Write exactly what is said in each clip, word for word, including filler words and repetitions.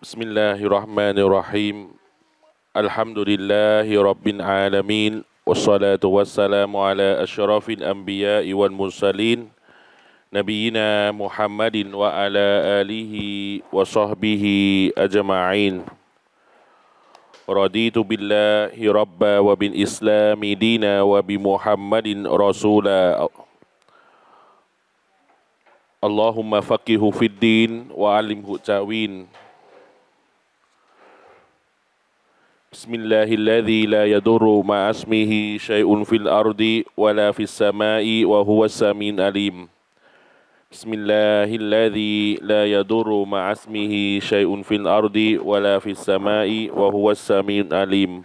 بسم الله الرحمن الرحيم الحمد لله رب العالمين والصلاة والسلام على أشرف الأنبياء والمرسلين نبينا محمد وعلى آله وصحبه أجمعين رضيت بالله ربا وبالإسلام دينا وبمحمد رسولا اللهم فقه في الدين وعلمه تأويل بسم الله الذي لا يضر مع اسمه شيء في الأرض ولا في السماء وهو السميع العليم بسم الله الذي لا يضر مع اسمه شيء في الأرض ولا في السماء وهو السميع العليم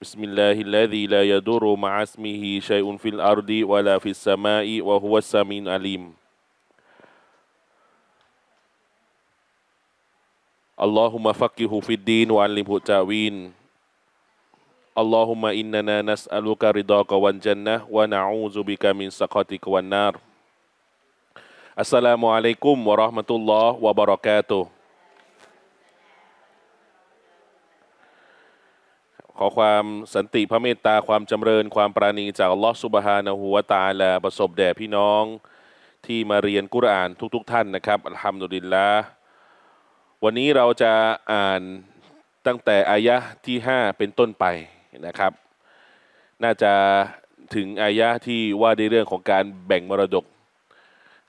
بسم الله الذي لا يضر مع اسمه شيء في الأرض ولا في السماء وهو السميع العليم اللهم فقهه في الدين وعلمه التأويل اللهم إننا نسألك رضاك والجنة ونعوذ بك من سخطك والنار السلام عليكم ورحمة الله وبركاته ขอความสันติพระเมตตาความจำเริญความปราณีจากอัลลอฮฺซุบฮานะฮูวะตะอาลาประสบแด่พี่น้องที่มาเรียนกุรอานทุกๆท่านนะครับอัลฮัมดุลิลลาห์วันนี้เราจะอ่านตั้งแต่อายะห์ที่ห้าเป็นต้นไปนะครับน่าจะถึงอายะห์ที่ว่าในเรื่องของการแบ่งมรดก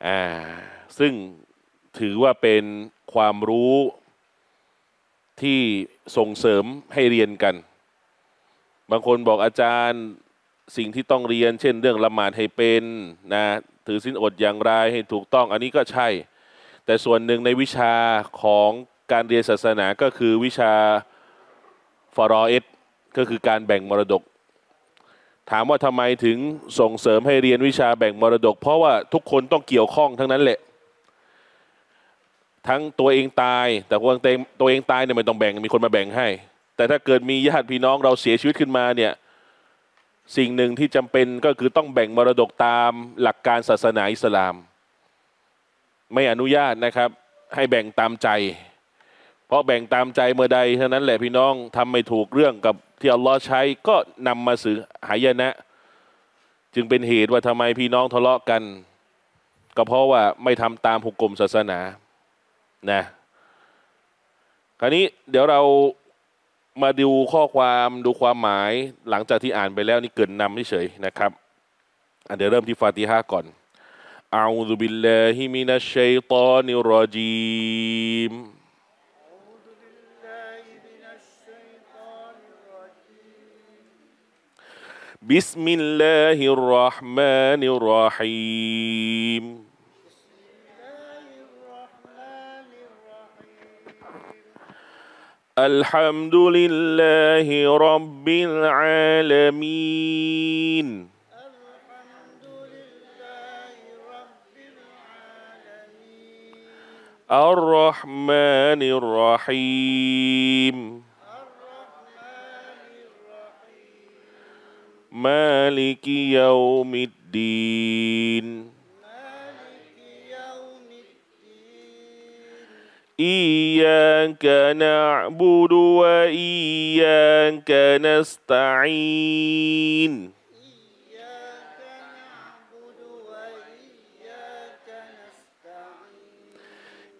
อ่าซึ่งถือว่าเป็นความรู้ที่ส่งเสริมให้เรียนกันบางคนบอกอาจารย์สิ่งที่ต้องเรียนเช่นเรื่องละหมาดให้เป็นนะถือศีลอดอย่างไรให้ถูกต้องอันนี้ก็ใช่แต่ส่วนหนึ่งในวิชาของการเรียนศาสนาก็คือวิชาฟารออิดก็คือการแบ่งมรดกถามว่าทำไมถึงส่งเสริมให้เรียนวิชาแบ่งมรดกเพราะว่าทุกคนต้องเกี่ยวข้องทั้งนั้นแหละทั้งตัวเองตายแต่คนตัวเองตายเนี่ยไม่ต้องแบ่งมีคนมาแบ่งให้แต่ถ้าเกิดมีญาติพี่น้องเราเสียชีวิตขึ้นมาเนี่ยสิ่งหนึ่งที่จำเป็นก็คือต้องแบ่งมรดกตามหลักการศาสนาอิสลามไม่อนุญาตนะครับให้แบ่งตามใจเพราะแบ่งตามใจเมื่อใดเท่านั้นแหละพี่น้องทำไม่ถูกเรื่องกับที่อัลลอฮ์ใช้ก็นำมาสู่หายนะจึงเป็นเหตุว่าทำไมพี่น้องทะเลาะกันก็เพราะว่าไม่ทำตามหุกมศาสนานะคราวนี้เดี๋ยวเรามาดูข้อความดูความหมายหลังจากที่อ่านไปแล้วนี่เกินนำเฉยๆนะครับเดี๋ยวเริ่มที่ฟาติฮะก่อนأعوذ بالله من الشيطان الرجيم أعوذ بالله من الشيطان الرجيم بسم الله الرحمن الرحيم بسم الله الرحمن الرحيم الحمد لله رب العالمين الرحمن الرحيم مالك يوم الدين إياك نعبد وإياك نستعين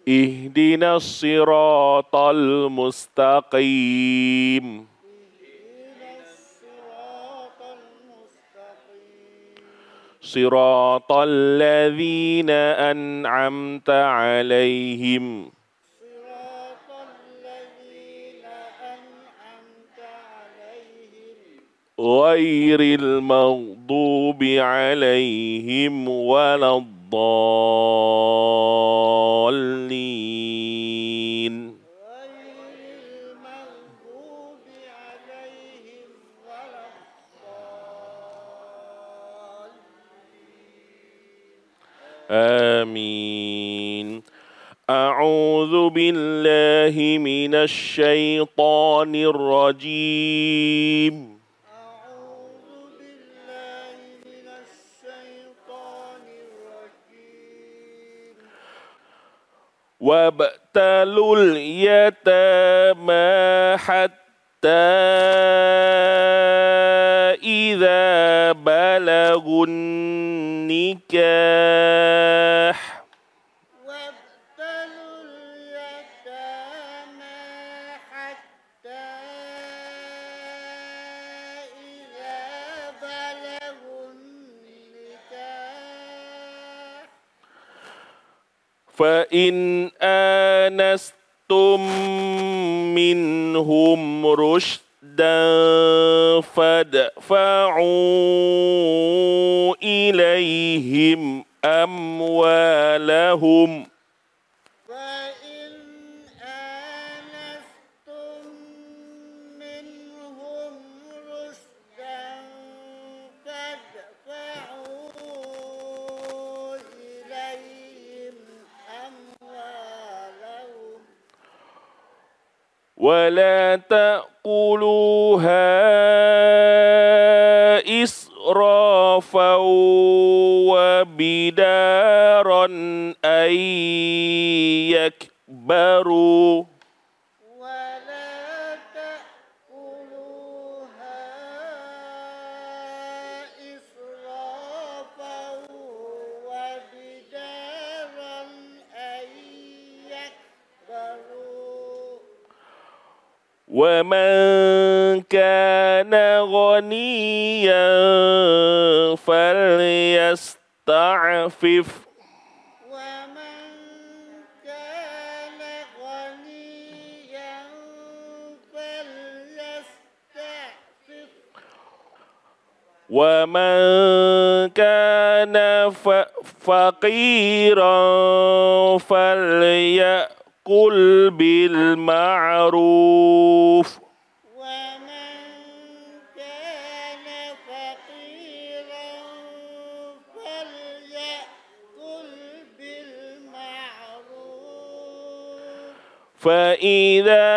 اهدنا الصراط المستقيم صراط الذين أنعمت عليهم غير المغضوب عليهم ولا الضالين الضالين آمين أعوذ بالله من الشيطان الرجيم وابتلوا اليتامى حتى إذا بلغوا النكاح فإن آنستم منهم رشدا فادفعوا إليهم أموالهم ولا تأكلوها إسرافا وبدارا أن يكبروا وَمَنْ كَانَ غَنِيًّا فَلْيَسْتَعْفِفْ وَمَنْ كَانَ غَنِيًّا فَلْيَسْتَعْفِفْ وَمَنْ كَانَ فَقِيرًا فَلْيَأْكُلْ قل بالمعروف ومن كان فقيرا فليأكل بالمعروف فإذا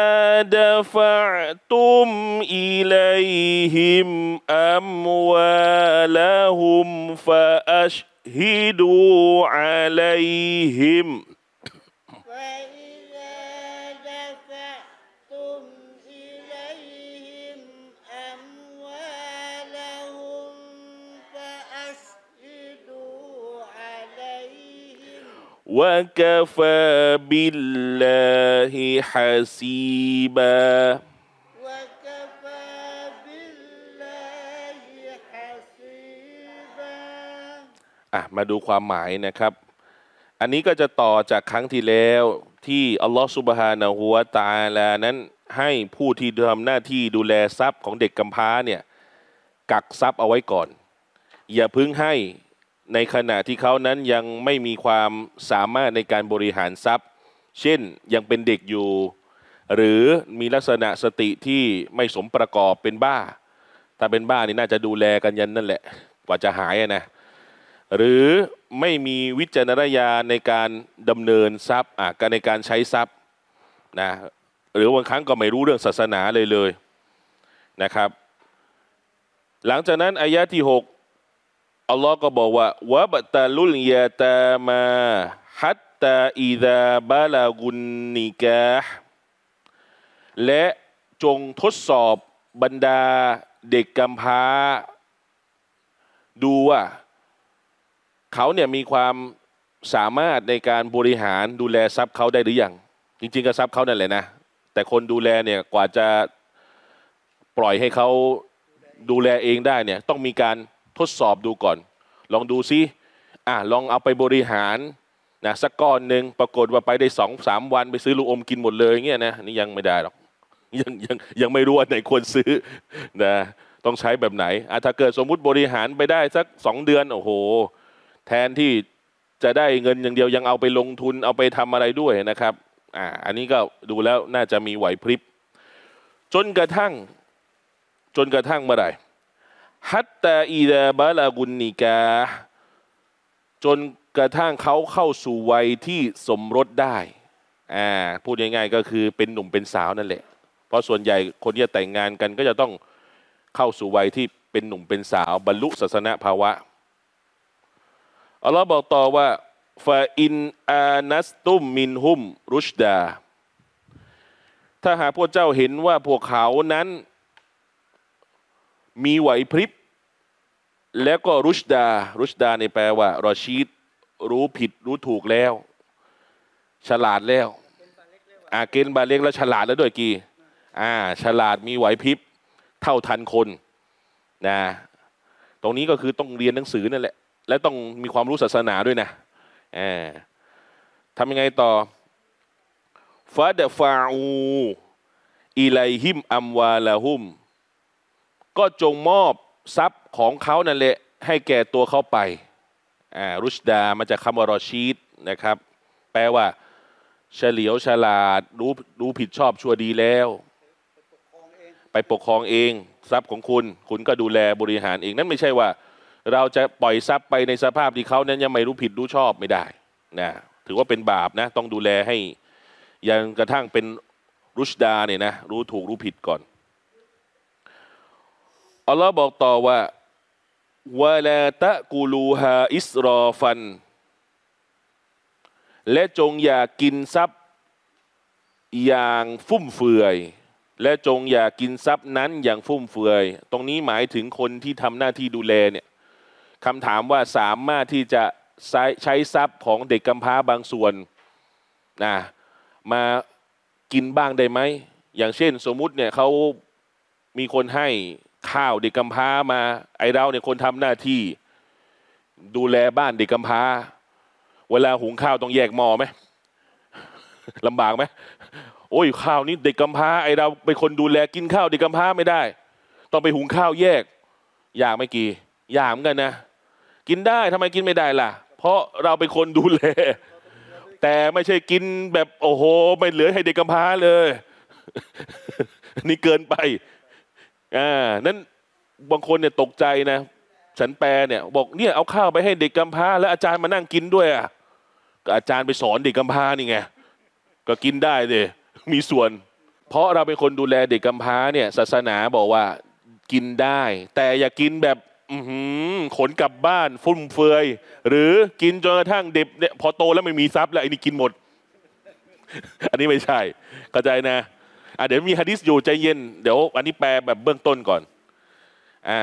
دفعتم إليهم أموالهم فأشهدوا عليهم وَكَفَى بِاللَّهِ حَسِيبًا وَكَفَى بِاللَّهِ حَسِيبًا อ่ะมาดูความหมายนะครับอันนี้ก็จะต่อจากครั้งที่แล้วที่อัลลอฮฺซุบฮานะฮูวะตะอาลานั้นให้ผู้ที่ทำหน้าที่ดูแลทรัพย์ของเด็กกำพร้าเนี่ยกักทรัพย์เอาไว้ก่อนอย่าพึ่งให้ในขณะที่เขานั้นยังไม่มีความสามารถในการบริหารทรัพย์เช่นยังเป็นเด็กอยู่หรือมีลักษณะสติที่ไม่สมประกอบเป็นบ้าถ้าเป็นบ้านี่น่าจะดูแลกันยันนั่นแหละกว่าจะหายนะหรือไม่มีวิจารณญาณในการดำเนินทรัพย์อ่ะการในการใช้ทรัพย์นะหรือบางครั้งก็ไม่รู้เรื่องศาสนาเลยเลยนะครับหลังจากนั้นอายะที่หกอัลลอฮ์ก็บอกว่าวะบตะลุลยาตามาฮัตตาอิดะบาลากุนนิกะห์และจงทดสอบบรรดาเด็กกำพร้าดูว่าเขาเนี่ยมีความสามารถในการบริหารดูแลทรัพย์เขาได้หรือยังจริงๆก็ทรัพย์เขานั่นแหละนะแต่คนดูแลเนี่ยกว่าจะปล่อยให้เขาดูแลเองได้เนี่ยต้องมีการทดสอบดูก่อนลองดูซิอ่ะลองเอาไปบริหารนะสักก้อนหนึ่งปรากฏว่าไปได้สองสามวันไปซื้อลูกอมกินหมดเลยเงี้ยนะนี่ยังไม่ได้หรอกยังยังยังไม่รู้ว่าไหนควรซื้อนะต้องใช้แบบไหนอ่ะถ้าเกิดสมมุติบริหารไปได้สักสองเดือนโอ้โหแทนที่จะได้เงินอย่างเดียวยังเอาไปลงทุนเอาไปทำอะไรด้วยนะครับอ่ะอันนี้ก็ดูแล้วน่าจะมีไหวพริบจนกระทั่งจนกระทั่งเมื่อไหร่ฮัตตาอิดะบะลากุนนิกาจนกระทั่งเขาเข้าสู่วัยที่สมรสได้อ่าพูดง่ายๆก็คือเป็นหนุ่มเป็นสาวนั่นแหละเพราะส่วนใหญ่คนที่จะแต่งงานกันก็จะต้องเข้าสู่วัยที่เป็นหนุ่มเป็นสาวบรรลุศาสนภาวะอัลลอฮ์บอกต่อว่า ฟาอินอานัสตุมมินหุมรุชดาถ้าหากพวกเจ้าเห็นว่าพวกเขานั้นมีไหวพริบแล้วก็รุชดารุชดาในแปลว่ารอชีดรู้ผิดรู้ถูกแล้วฉลาดแล้วอาเกนบาเล็กแล้วฉลาดแล้วด้วยกี่อ่าฉลาดมีไหวพริบเท่าทันคนนะตรงนี้ก็คือต้องเรียนหนังสือนั่นแหละและต้องมีความรู้ศาสนาด้วยนะอ่าทำยังไงต่อฟาดฟาอูอิไลฮิมอัมวาลาหุมก็จงมอบทรัพย์ของเขานั่นแหละให้แก่ตัวเขาไปอ่ารุชดามาจากคำว่ารอชีดนะครับแปลว่าเฉลียวฉลาดรู้รู้ผิดชอบชั่วดีแล้วไปปกครองเองทรัพย์ของคุณคุณก็ดูแลบริหารเองนั่นไม่ใช่ว่าเราจะปล่อยทรัพย์ไปในสภาพที่เขานั้นยังไม่รู้ผิดรู้ชอบไม่ได้นะถือว่าเป็นบาปนะต้องดูแลให้ยันกระทั่งเป็นรุชดาเนี่ยนะรู้ถูกรู้ผิดก่อนอัลลอฮ์บอกต่อว่าวะลาตะกูลูฮาอิสรอฟันและจงอย่ากินทรัพย์อย่างฟุ่มเฟือยและจงอย่ากินทรัพย์นั้นอย่างฟุ่มเฟือยตรงนี้หมายถึงคนที่ทำหน้าที่ดูแลเนี่ยคำถามว่าสามารถที่จะใช้ทรัพย์ของเด็กกำพร้าบางส่วนนะมากินบ้างได้ไหมอย่างเช่นสมมุติเนี่ยเขามีคนให้ข้าวเด็กกำพร้ามาไอเราเนี่ยคนทำหน้าที่ดูแลบ้านเด็กกำพร้าเวลาหุงข้าวต้องแยกหม้อไหม ลำบากไหมโอ้ยข้าวนี้เด็กกำพร้าไอเราเป็นคนดูแลกินข้าวเด็กกำพร้าไม่ได้ต้องไปหุงข้าวแยกยากไม่กี่ยากเหมือนกันนะกินได้ทำไมกินไม่ได้ล่ะเพราะเราเป็นคนดูแลแต่ไม่ใช่กินแบบโอ้โหไม่เหลือให้เด็กกำพร้าเลย นี่เกินไปอ่านั้นบางคนเนี่ยตกใจนะฉันแปลเนี่ยบอกเนี่ยเอาข้าวไปให้เด็กกำพร้าแล้วอาจารย์มานั่งกินด้วยอ่ะก็อาจารย์ไปสอนเด็กกำพร้านี่ไงก็กินได้เลยมีส่วนเพราะเราเป็นคนดูแลเด็กกำพร้าเนี่ยศาสนาบอกว่ากินได้แต่อย่ากินแบบอื้อหือขนกลับบ้านฟุ่มเฟือยหรือกินจนกระทั่งเด็กเนี่ยพอโตแล้วไม่มีทรัพย์แล้วไอ้นี่กินหมด อันนี้ไม่ใช่เข้าใจนะอ่ะเดี๋ยวมีหะดีษอยู่ใจเย็นเดี๋ยวอันนี้แปลแบบเบื้องต้นก่อนอ่า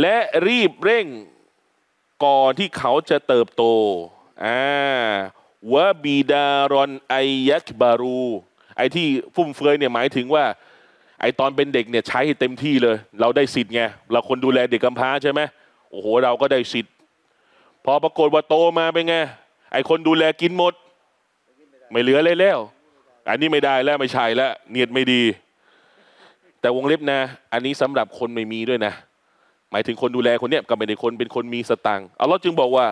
และรีบเร่งก่อนที่เขาจะเติบโตอ่าวะบีดารอนไอยักบารูไอที่ฟุ่มเฟือยเนี่ยหมายถึงว่าไอตอนเป็นเด็กเนี่ยใช้ให้เต็มที่เลยเราได้สิทธิ์ไงเราคนดูแลเด็กกำพร้าใช่ไหมโอ้โหเราก็ได้สิทธิ์พอปรากฏว่าโตมาเป็นไงไอคนดูแลกินหมดไม่เหลือเลยแล้วอันนี้ไม่ได้แล้วไม่ใช่แล้วเนียดไม่ดีแต่วงเล็บนะอันนี้สำหรับคนไม่มีด้วยนะหมายถึงคนดูแลคนเนี้ยก็ไม่ได้คนเป็นคนมีสตังค์อัลลอฮ์จึงบอกว่า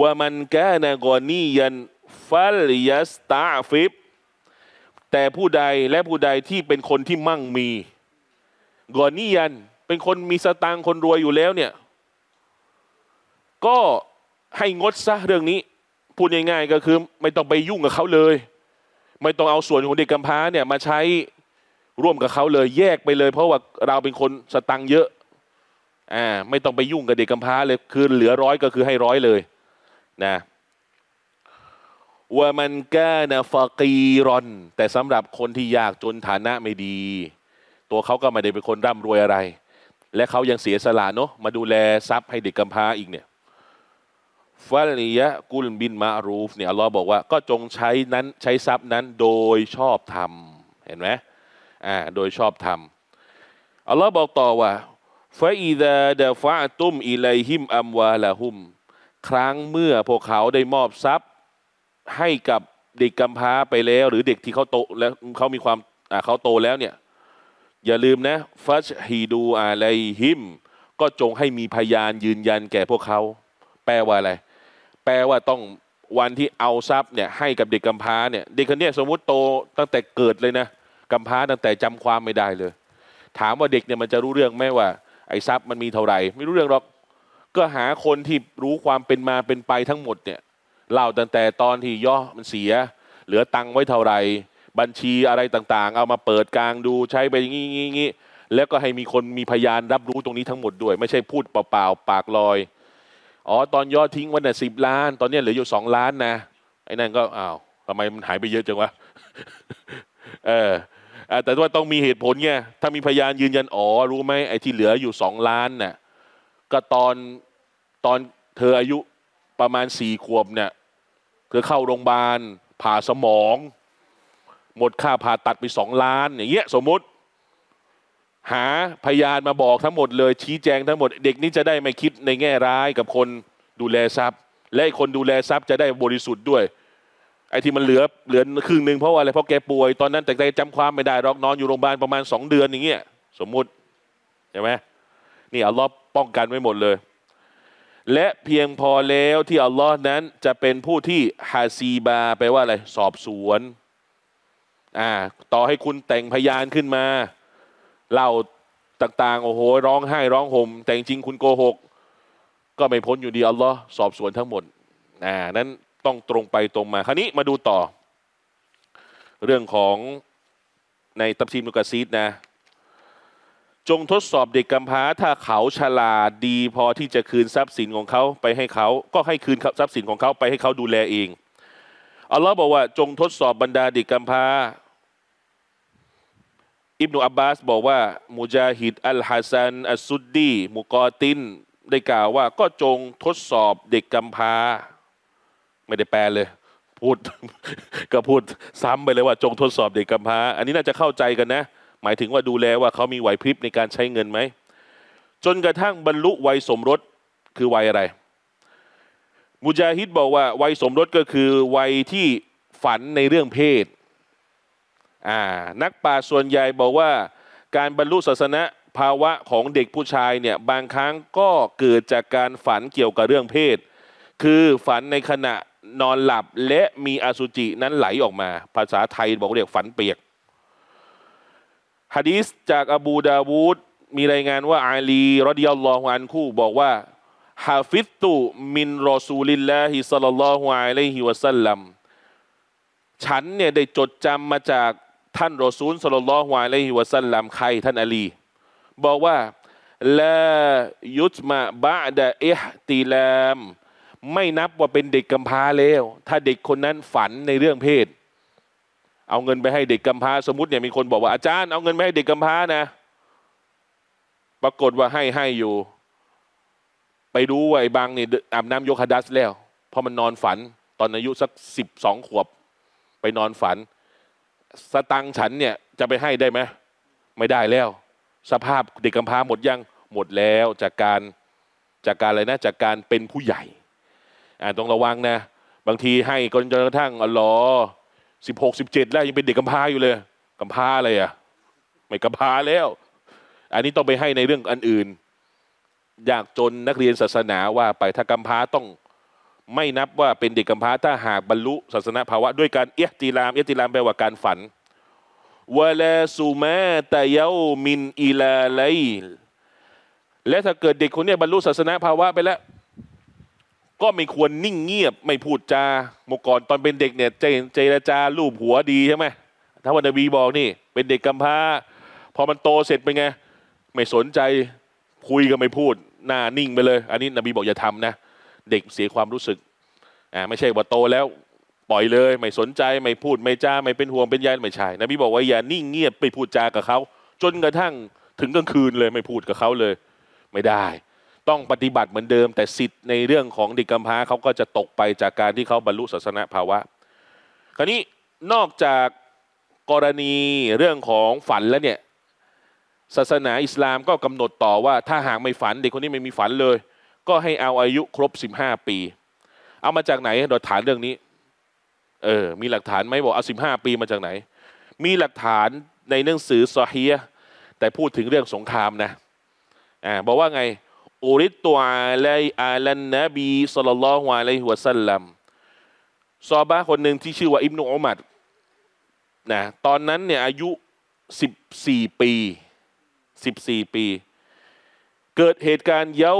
วะมันกานากอนียันฟัลยัสตาฟิบแต่ผู้ใดและผู้ใดที่เป็นคนที่มั่งมีกอนียันเป็นคนมีสตังค์คนรวยอยู่แล้วเนี่ยก็ให้งดซะเรื่องนี้พูดง่ายๆก็คือไม่ต้องไปยุ่งกับเขาเลยไม่ต้องเอาส่วนของเด็กกำพร้าเนี่ยมาใช้ร่วมกับเขาเลยแยกไปเลยเพราะว่าเราเป็นคนสตังค์เยอะอ่าไม่ต้องไปยุ่งกับเด็กกำพร้าเลยคือเหลือร้อยก็คือให้ร้อยเลยนะว่ามันกานะฟากีรอนแต่สำหรับคนที่ยากจนฐานะไม่ดีตัวเขาก็ไม่ได้เป็นคนร่ำรวยอะไรและเขายังเสียสละเนาะมาดูแลทรัพย์ให้เด็กกำพร้าอีกเนี่ยฟาลิยะกุลบินมารูฟเนี่ยอัลลอฮ์บอกว่าก็จงใช้นั้นใช้ทรัพย์นั้นโดยชอบธรรมเห็นไหมอ่าโดยชอบธรรมอัลลอฮ์บอกต่อว่าฟาอิดะดะฟาตุมอิไลฮิมอัมวาละหุมครั้งเมื่อพวกเขาได้มอบทรัพย์ให้กับเด็กกำพร้าไปแล้วหรือเด็กที่เขาโตแล้วเขามีความอ่าเขาโตแล้วเนี่ยอย่าลืมนะฟัชฮีดูอาไลฮิมก็จงให้มีพยานยืนยันแก่พวกเขาแปลว่าอะไรแปลว่าต้องวันที่เอาทรัพย์เนี่ยให้กับเด็กกำพร้าเนี่ยเด็กคนนี้สมมุติโตตั้งแต่เกิดเลยนะกำพร้าตั้งแต่จำความไม่ได้เลยถามว่าเด็กเนี่ยมันจะรู้เรื่องไหมว่าไอ้ทรัพย์มันมีเท่าไหร่ไม่รู้เรื่องหรอกก็หาคนที่รู้ความเป็นมาเป็นไปทั้งหมดเนี่ยเล่าตั้งแต่ตอนที่ย่อมันเสียเหลือตังค์ไว้เท่าไหร่บัญชีอะไรต่างๆเอามาเปิดกลางดูใช้ไปอย่างนี้ๆแล้วก็ให้มีคนมีพยานรับรู้ตรงนี้ทั้งหมดด้วยไม่ใช่พูดเปล่าๆปากลอย อ๋อตอนยอดทิ้งวันน่ะสิบล้านตอนนี้เหลืออยู่สองล้านนะไอ้นั่นก็อ้าวทำไมมันหายไปเยอะจังวะเออแต่ว่าต้องมีเหตุผลไงถ้ามีพยานยืนยันอ๋อรู้ไหมไอ้ที่เหลืออยู่สองล้านน่ะก็ตอนตอนเธออายุประมาณสี่ขวบเนี่ยเธอเข้าโรงพยาบาลผ่าสมองหมดค่าผ่าตัดไปสองล้านอย่างเงี้ยสมมติหาพยานมาบอกทั้งหมดเลยชี้แจงทั้งหมดเด็กนี้จะได้ไม่คิดในแง่ร้ายกับคนดูแลทรัพย์และคนดูแลทรัพย์จะได้บริสุทธิ์ด้วยไอ้ที่มันเหลือเหลือครึ่งหนึ่งเพราะอะไรเพราะแกป่วยตอนนั้นแต่ใจจำความไม่ได้รอกนอนอยู่โรงพยาบาลประมาณสองเดือนอย่างเงี้ยสมมุติใช่ไหมนี่อัลลอฮ์ป้องกันไว้หมดเลยและเพียงพอแล้วที่อัลลอฮ์นั้นจะเป็นผู้ที่ฮาซีบาแปลว่าอะไรสอบสวนอ่าต่อให้คุณแต่งพยานขึ้นมาเล่าต่างๆโอ้โหร้องไห้ร้องห่มแต่จริงคุณโกหกก็ไม่พ้นอยู่ดีอัลลอฮ์สอบสวนทั้งหมดอ่านั้นต้องตรงไปตรงมาคราวนี้มาดูต่อเรื่องของในตัฟซีรมุกะซีรนะจงทดสอบเด็กกำพร้าถ้าเขาฉลาดดีพอที่จะคืนทรัพย์สินของเขาไปให้เขาก็ให้คืนทรัพย์สินของเขาไปให้เขาดูแลเองอัลลอฮ์บอกว่าจงทดสอบบรรดาเด็กกำพร้าอิบนุอับบาสบอกว่ามุจาฮิดอัลฮัสซันอัสซุดดีมุกอตินได้กล่าวว่าก็จงทดสอบเด็กกำพร้าไม่ได้แปลเลยพูด ก็พูดซ้ำไปเลยว่าจงทดสอบเด็กกำพร้าอันนี้น่าจะเข้าใจกันนะหมายถึงว่าดูแลว่าเขามีไหวพริบในการใช้เงินไหมจนกระทั่งบรรลุวัยสมรสคือวัยอะไรมุจาฮิดบอกว่าวัยสมรสก็คือวัยที่ฝันในเรื่องเพศอ่านักปราชญ์ส่วนใหญ่บอกว่าการบรรลุศาสนาภาวะของเด็กผู้ชายเนี่ยบางครั้งก็เกิดจากการฝันเกี่ยวกับเรื่องเพศคือฝันในขณะนอนหลับและมีอสุจินั้นไหลออกมาภาษาไทยบอกเรียกฝันเปียกฮะดีษจากอบูดาวูดมีรายงานว่าอาลีรอฎิยัลลอฮุอันฮุบอกว่าฮาฟิซตุมินรอซูลิลลาฮิศ็อลลัลลอฮุอะลัยฮิวะซัลลัมฉันเนี่ยได้จดจำมาจากท่านรอซูลศ็อลลัลลอฮุอะลัยฮิวะซัลลัมใครท่านอาลีบอกว่าลายุตมะบะดะอิห์ติลามไม่นับว่าเป็นเด็กกำพร้าแล้วถ้าเด็กคนนั้นฝันในเรื่องเพศเอาเงินไปให้เด็กกำพร้าสมมติเนี่ยมีคนบอกว่าอาจารย์เอาเงินไปให้เด็กกำพร้านะปรากฏว่าให้ให้อยู่ไปดูว่าไอ้บางเนี่ยอาบน้ำยกฮัดัสแล้วเพราะมันนอนฝันตอนอายุสักสิบสองขวบไปนอนฝันสตังฉันเนี่ยจะไปให้ได้ไหมไม่ได้แล้วสภาพเด็กกำพร้าหมดยังหมดแล้วจากการจากการอะไรนะจากการเป็นผู้ใหญ่อ่าต้องระวังนะบางทีให้จนกระทั่งอ๋อสิบหกสิบเจ็ดแล้วยังเป็นเด็กกำพร้าอยู่เลยกำพร้าอะไรอ่ะไม่กำพร้าแล้วอันนี้ต้องไปให้ในเรื่องอันอื่นอยากจนนักเรียนศาสนาว่าไปถ้ากำพร้าต้องไม่นับว่าเป็นเด็กกำพร้าถ้าหากบรรลุศาสนาภาวะด้วยการเอติลามเอติลามแปลว่าการฝันวะลาซูมาตะเยามินอีลาไลและถ้าเกิดเด็กคนนี้บรรลุศาสนาภาวะไปแล้วก็ไม่ควรนิ่งเงียบไม่พูดจาเมื่อก่อนตอนเป็นเด็กเนี่ยเจรจาลูบหัวดีใช่ไหมถ้าวันนบีบอกนี่เป็นเด็กกำพร้าพอมันโตเสร็จไปไงไม่สนใจคุยก็ไม่พูดหน้านิ่งไปเลยอันนี้นบีบอกอย่าทำนะเด็กเสียความรู้สึกอ่าไม่ใช่ว่าโตแล้วปล่อยเลยไม่สนใจไม่พูดไม่จ้าไม่เป็นห่วงเป็นใยไม่ใช่นบีบอกว่าอย่านิ่งเงียบไปพูดจากับเขาจนกระทั่งถึงกลางคืนเลยไม่พูดกับเขาเลยไม่ได้ต้องปฏิบัติเหมือนเดิมแต่สิทธิ์ในเรื่องของเด็กกำพร้าเขาก็จะตกไปจากการที่เขาบรรลุศาสนภาวะคราวนี้นอกจากกรณีเรื่องของฝันแล้วเนี่ยศาสนาอิสลามก็กำหนดต่อว่าถ้าหากไม่ฝันเด็กคนนี้ไม่มีฝันเลยก็ให้เอาอายุครบสิบห้าปีเอามาจากไหนหลักฐานเรื่องนี้เออมีหลักฐานไหมบอกเอาสิบห้าปีมาจากไหนมีหลักฐานในหนังสือซอฮีฮ์แต่พูดถึงเรื่องสงครามนะอ่าบอกว่าไงอุริตุอาลัยอาลันนบีศ็อลลัลลอฮุอะลัยฮิวะซัลลัมซอฮาบะห์คนหนึ่งที่ชื่อว่าอิบนุอุมัรนะตอนนั้นเนี่ยอายุสิบสี่ปีสิบสี่ปีเกิดเหตุการณ์เยา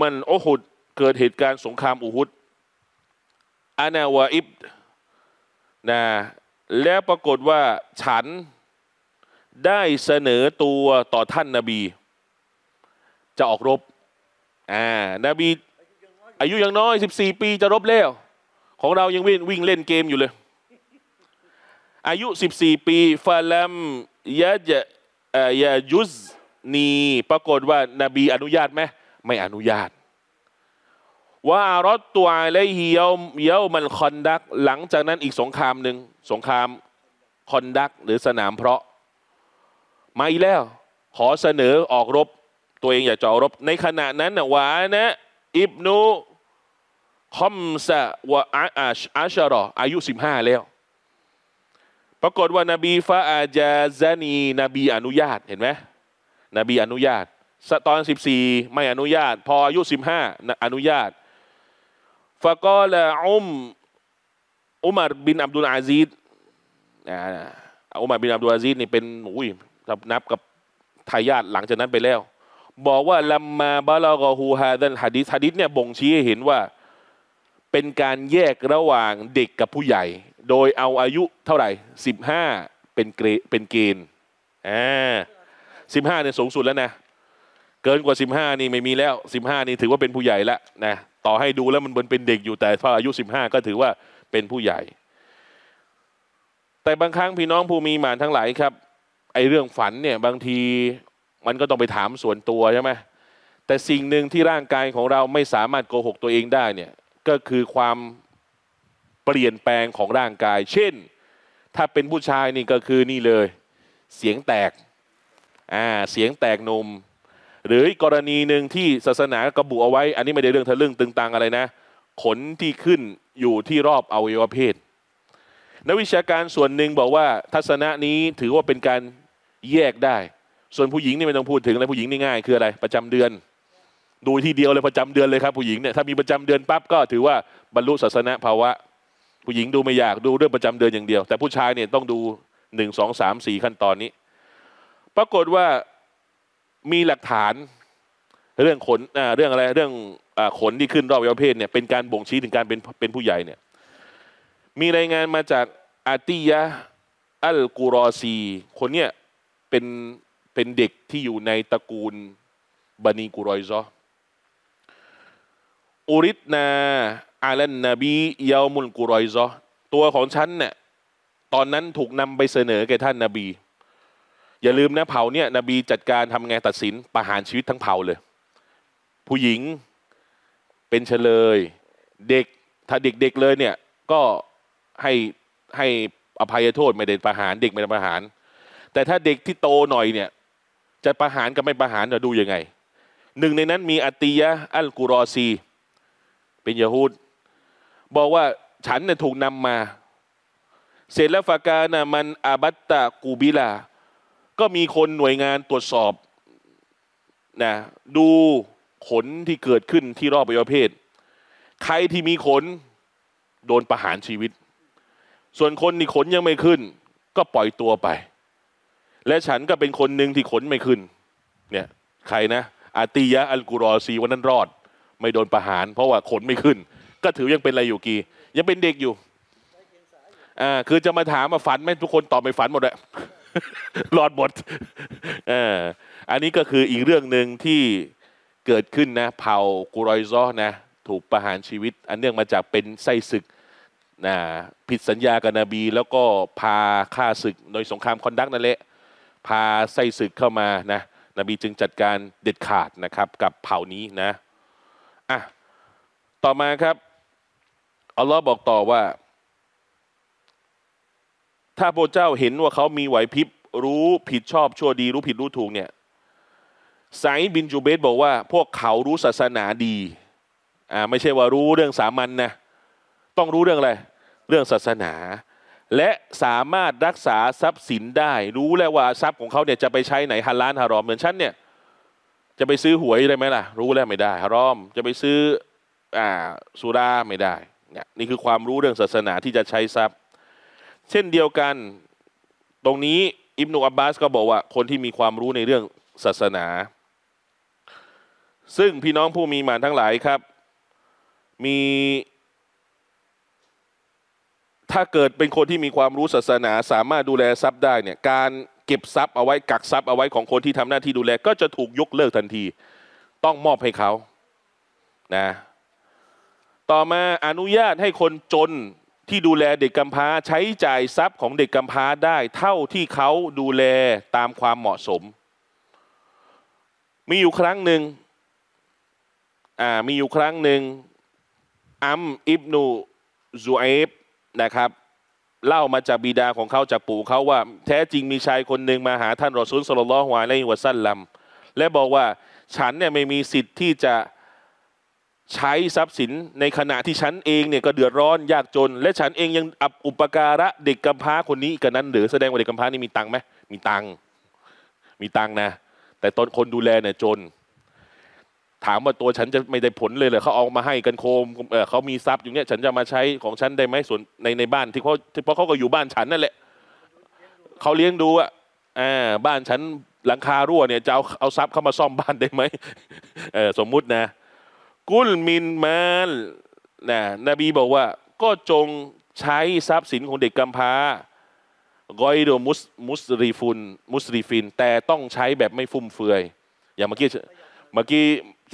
มันอุฮุดเกิดเหตุการณ์สงครามอุฮุดอานาวะอิบนะแล้วปรากฏว่าฉันได้เสนอตัวต่อท่านนบีจะออกรบอ่านบี อายุยังน้อยสิบสี่ปีจะรบแล้วของเรายังวิ่งวิ่งเล่นเกมอยู่เลยอายุสิบสี่ปีฟาลัมยะจะยะยุซนีปรากฏว่านบีอนุญาตไหมไม่อนุญาตว่ารถตัวอะไรเหี้ยวเหี้ยวมันคอนดักหลังจากนั้นอีกสงครามหนึ่งสงครามคอนดักหรือสนามเพราะมาอีกแล้วขอเสนอออกรบตัวเองอย่าจะออกรบในขณะนั้นนะวะนะอิบนุคอมซะวะอาชอาชรออายุสิบห้าแล้วปรากฏว่านบีฟาอาจาซานีนบีอนุญาตเห็นไหมนบีอนุญาตตอนสิบสี่ไม่อนุญาตพออายุสิบห้าอนุญาตฟะกอละอุมอุมัรบินอับดุลอาซีดอุมัรบินอับดุลอาซีดนี่เป็นอุ้ยนับกับทายาทหลังจากนั้นไปแล้วบอกว่าลัมมาบะลากะฮูฮาซัลหะดีษหะดีษเนี่ยบ่งชี้ให้เห็นว่าเป็นการแยกระหว่างเด็กกับผู้ใหญ่โดยเอาอายุเท่าไหร่สิบห้าเป็นเกเป็นเกณฑ์อ่าสิบห้าเนี่ยสูงสุดแล้วนะเกินกว่าสิบห้านี่ไม่มีแล้วสิบห้านี่ถือว่าเป็นผู้ใหญ่แล้วนะต่อให้ดูแล้วมันเป็นเด็กอยู่แต่พออายุสิบห้าก็ถือว่าเป็นผู้ใหญ่แต่บางครั้งพี่น้องผู้มีหมานทั้งหลายครับไอเรื่องฝันเนี่ยบางทีมันก็ต้องไปถามส่วนตัวใช่ไหมแต่สิ่งหนึ่งที่ร่างกายของเราไม่สามารถโกหกตัวเองได้เนี่ยก็คือความเปลี่ยนแปลงของร่างกายเช่นถ้าเป็นผู้ชายนี่ก็คือนี่เลยเสียงแตกอ่าเสียงแตกนมหรือกรณีหนึ่งที่ศาสนากระบุเอาไว้อันนี้ไม่ได้เรื่องทะลึ่งตึงตังอะไรนะขนที่ขึ้นอยู่ที่รอบอวัยวะเพศนักวิชาการส่วนหนึ่งบอกว่าทัศนะนี้ถือว่าเป็นการแยกได้ส่วนผู้หญิงนี่ไม่ต้องพูดถึงเลยผู้หญิงนี่ง่ายคืออะไรประจำเดือนดูที่เดียวเลยประจำเดือนเลยครับผู้หญิงเนี่ยถ้ามีประจำเดือนปั๊บก็ถือว่าบรรลุศาสนภาวะผู้หญิงดูไม่ยากดูเรื่องประจำเดือนอย่างเดียวแต่ผู้ชายเนี่ยต้องดูหนึ่งสองสามสี่ขั้นตอนนี้ปรากฏว่ามีหลักฐานเรื่องขนเรื่องอะไรเรื่องขนที่ขึ้นรอบอวัยวะเพศเนี่ยเป็นการบ่งชี้ถึงการเป็นเป็นผู้ใหญ่เนี่ยมีรายงานมาจากอาติยะอัลกุรอซีคนเนี่ยเป็นเป็นเด็กที่อยู่ในตระกูลบานีกุรอยซออุริตนาอาลันนบียามุลกุรอยซอตัวของฉันเนี่ยตอนนั้นถูกนำไปเสนอแก่ท่านนบีอย่าลืมนะเผ่าเนี่ยนบีจัดการทำไงตัดสินประหารชีวิตทั้งเผ่าเลยผู้หญิงเป็นเฉลยเด็กถ้าเด็กๆเลยเนี่ยก็ให้ให้อภัยโทษไม่ได้ประหารเด็กไม่ได้ประหารแต่ถ้าเด็กที่โตหน่อยเนี่ยจะประหารกับไม่ประหารเราดูยังไงหนึ่งในนั้นมีอติยะอัลกุรอซีเป็นยะฮูดบอกว่าฉันเนี่ยถูกนำมาเสร็จแล้วฟากานะมันอาบัตตะกูบิลาก็มีคนหน่วยงานตรวจสอบนะดูขนที่เกิดขึ้นที่รอบอวัยวะเพศใครที่มีขนโดนประหารชีวิตส่วนคนที่ขนยังไม่ขึ้นก็ปล่อยตัวไปและฉันก็เป็นคนหนึ่งที่ขนไม่ขึ้นเนี่ยใครนะอาติยะอัลกุรอซีวันนั้นรอดไม่โดนประหารเพราะว่าขนไม่ขึ้นก็ถือยังเป็นอะไรอยู่กียังเป็นเด็กอยู่อ่าคือจะมาถามมาฝันไหมทุกคนตอบไม่ฝันหมดแหละรอดหมดอ่าอันนี้ก็คืออีกเรื่องหนึ่งที่เกิดขึ้นนะเผ่ากุรอยซอนะถูกประหารชีวิตอันเนื่องมาจากเป็นไส้ศึกนะผิดสัญญากับนบีแล้วก็พาฆ่าศึกโดยสงครามคอนดักนั่นแหละพาไส้ศึกเข้ามานะนบีจึงจัดการเด็ดขาดนะครับกับเผ่านี้นะอ่ะต่อมาครับอัลลอฮ์บอกต่อว่าถ้าพระเจ้าเห็นว่าเขามีไหวพริบรู้ผิดชอบชั่วดีรู้ผิดรู้ถูกเนี่ยไซบินจูเบตบอกว่าพวกเขารู้ศาสนาดีอ่าไม่ใช่ว่ารู้เรื่องสามัญ น, นะต้องรู้เรื่องอะไรเรื่องศาสนาและสามารถรักษาทรัพย์สินได้รู้แล้วว่าทรัพย์ของเขาเนี่ยจะไปใช้ไหนฮาลาลฮารอมเหมือนฉันเนี่ยจะไปซื้อหวยได้ไหมล่ะรู้แล้วไม่ได้ฮารอมจะไปซื้ออ่าสุราไม่ได้เนี่ยนี่คือความรู้เรื่องศาสนาที่จะใช้ทรัพย์เช่นเดียวกันตรงนี้อิบนุอับบาสก็บอกว่าคนที่มีความรู้ในเรื่องศาสนาซึ่งพี่น้องผู้มีหมานทั้งหลายครับมีถ้าเกิดเป็นคนที่มีความรู้ศาสนาสามารถดูแลทรัพย์ได้เนี่ยการเก็บทรัพย์เอาไว้กักทรัพย์เอาไว้ของคนที่ทำหน้าที่ดูแลก็จะถูกยกเลิกทันทีต้องมอบให้เขานะ ต่อมาอนุญาตให้คนจนที่ดูแลเด็กกำพร้าใช้จ่ายทรัพย์ของเด็กกำพร้าได้เท่าที่เขาดูแลตามความเหมาะสมมีอยู่ครั้งหนึ่งอ่ามีอยู่ครั้งหนึ่งอัมอิบนูซูอัยบนะครับเล่ามาจากบิดาของเขาจากปู่เขาว่าแท้จริงมีชายคนหนึ่งมาหาท่านรอซูลศ็อลลัลลอฮุอะลัยฮิวะซัลลัมและบอกว่าฉันเนี่ยไม่มีสิทธิ์ที่จะใช้ทรัพย์สินในขณะที่ฉันเองเนี่ยก็เดือดร้อนยากจนและฉันเองยังอับอุปการะเด็กกำพร้าคนนี้กันนั้นหรือแสดงว่าเด็กกำพร้านี่มีตังค์ไหมมีตังค์มีตังค์นะแต่ตนคนดูแลเนี่ยจนถามว่าตัวฉันจะไม่ได้ผลเลยเหรอเขาเอามาให้กันโคมเออเขามีทรัพย์อยู่เนี่ยฉันจะมาใช้ของฉันได้ไหมส่วนในในบ้านที่เขาเพราะเขาก็อยู่บ้านฉันนั่นแหละเขาเลี้ยงดูอ่ะอ่าบ้านฉันหลังคารั่วเนี่ยจะเอาเอาทรัพย์เข้ามาซ่อมบ้านได้ไหมเออสมมุตินะกุลมินมาลนะนบีบอกว่าก็จงใช้ทรัพย์สินของเด็กกำพร้ากอยโดมุสมุสริฟุนมุสริฟินแต่ต้องใช้แบบไม่ฟุ่มเฟือยอย่างเมื่อกี้เมื่อกี้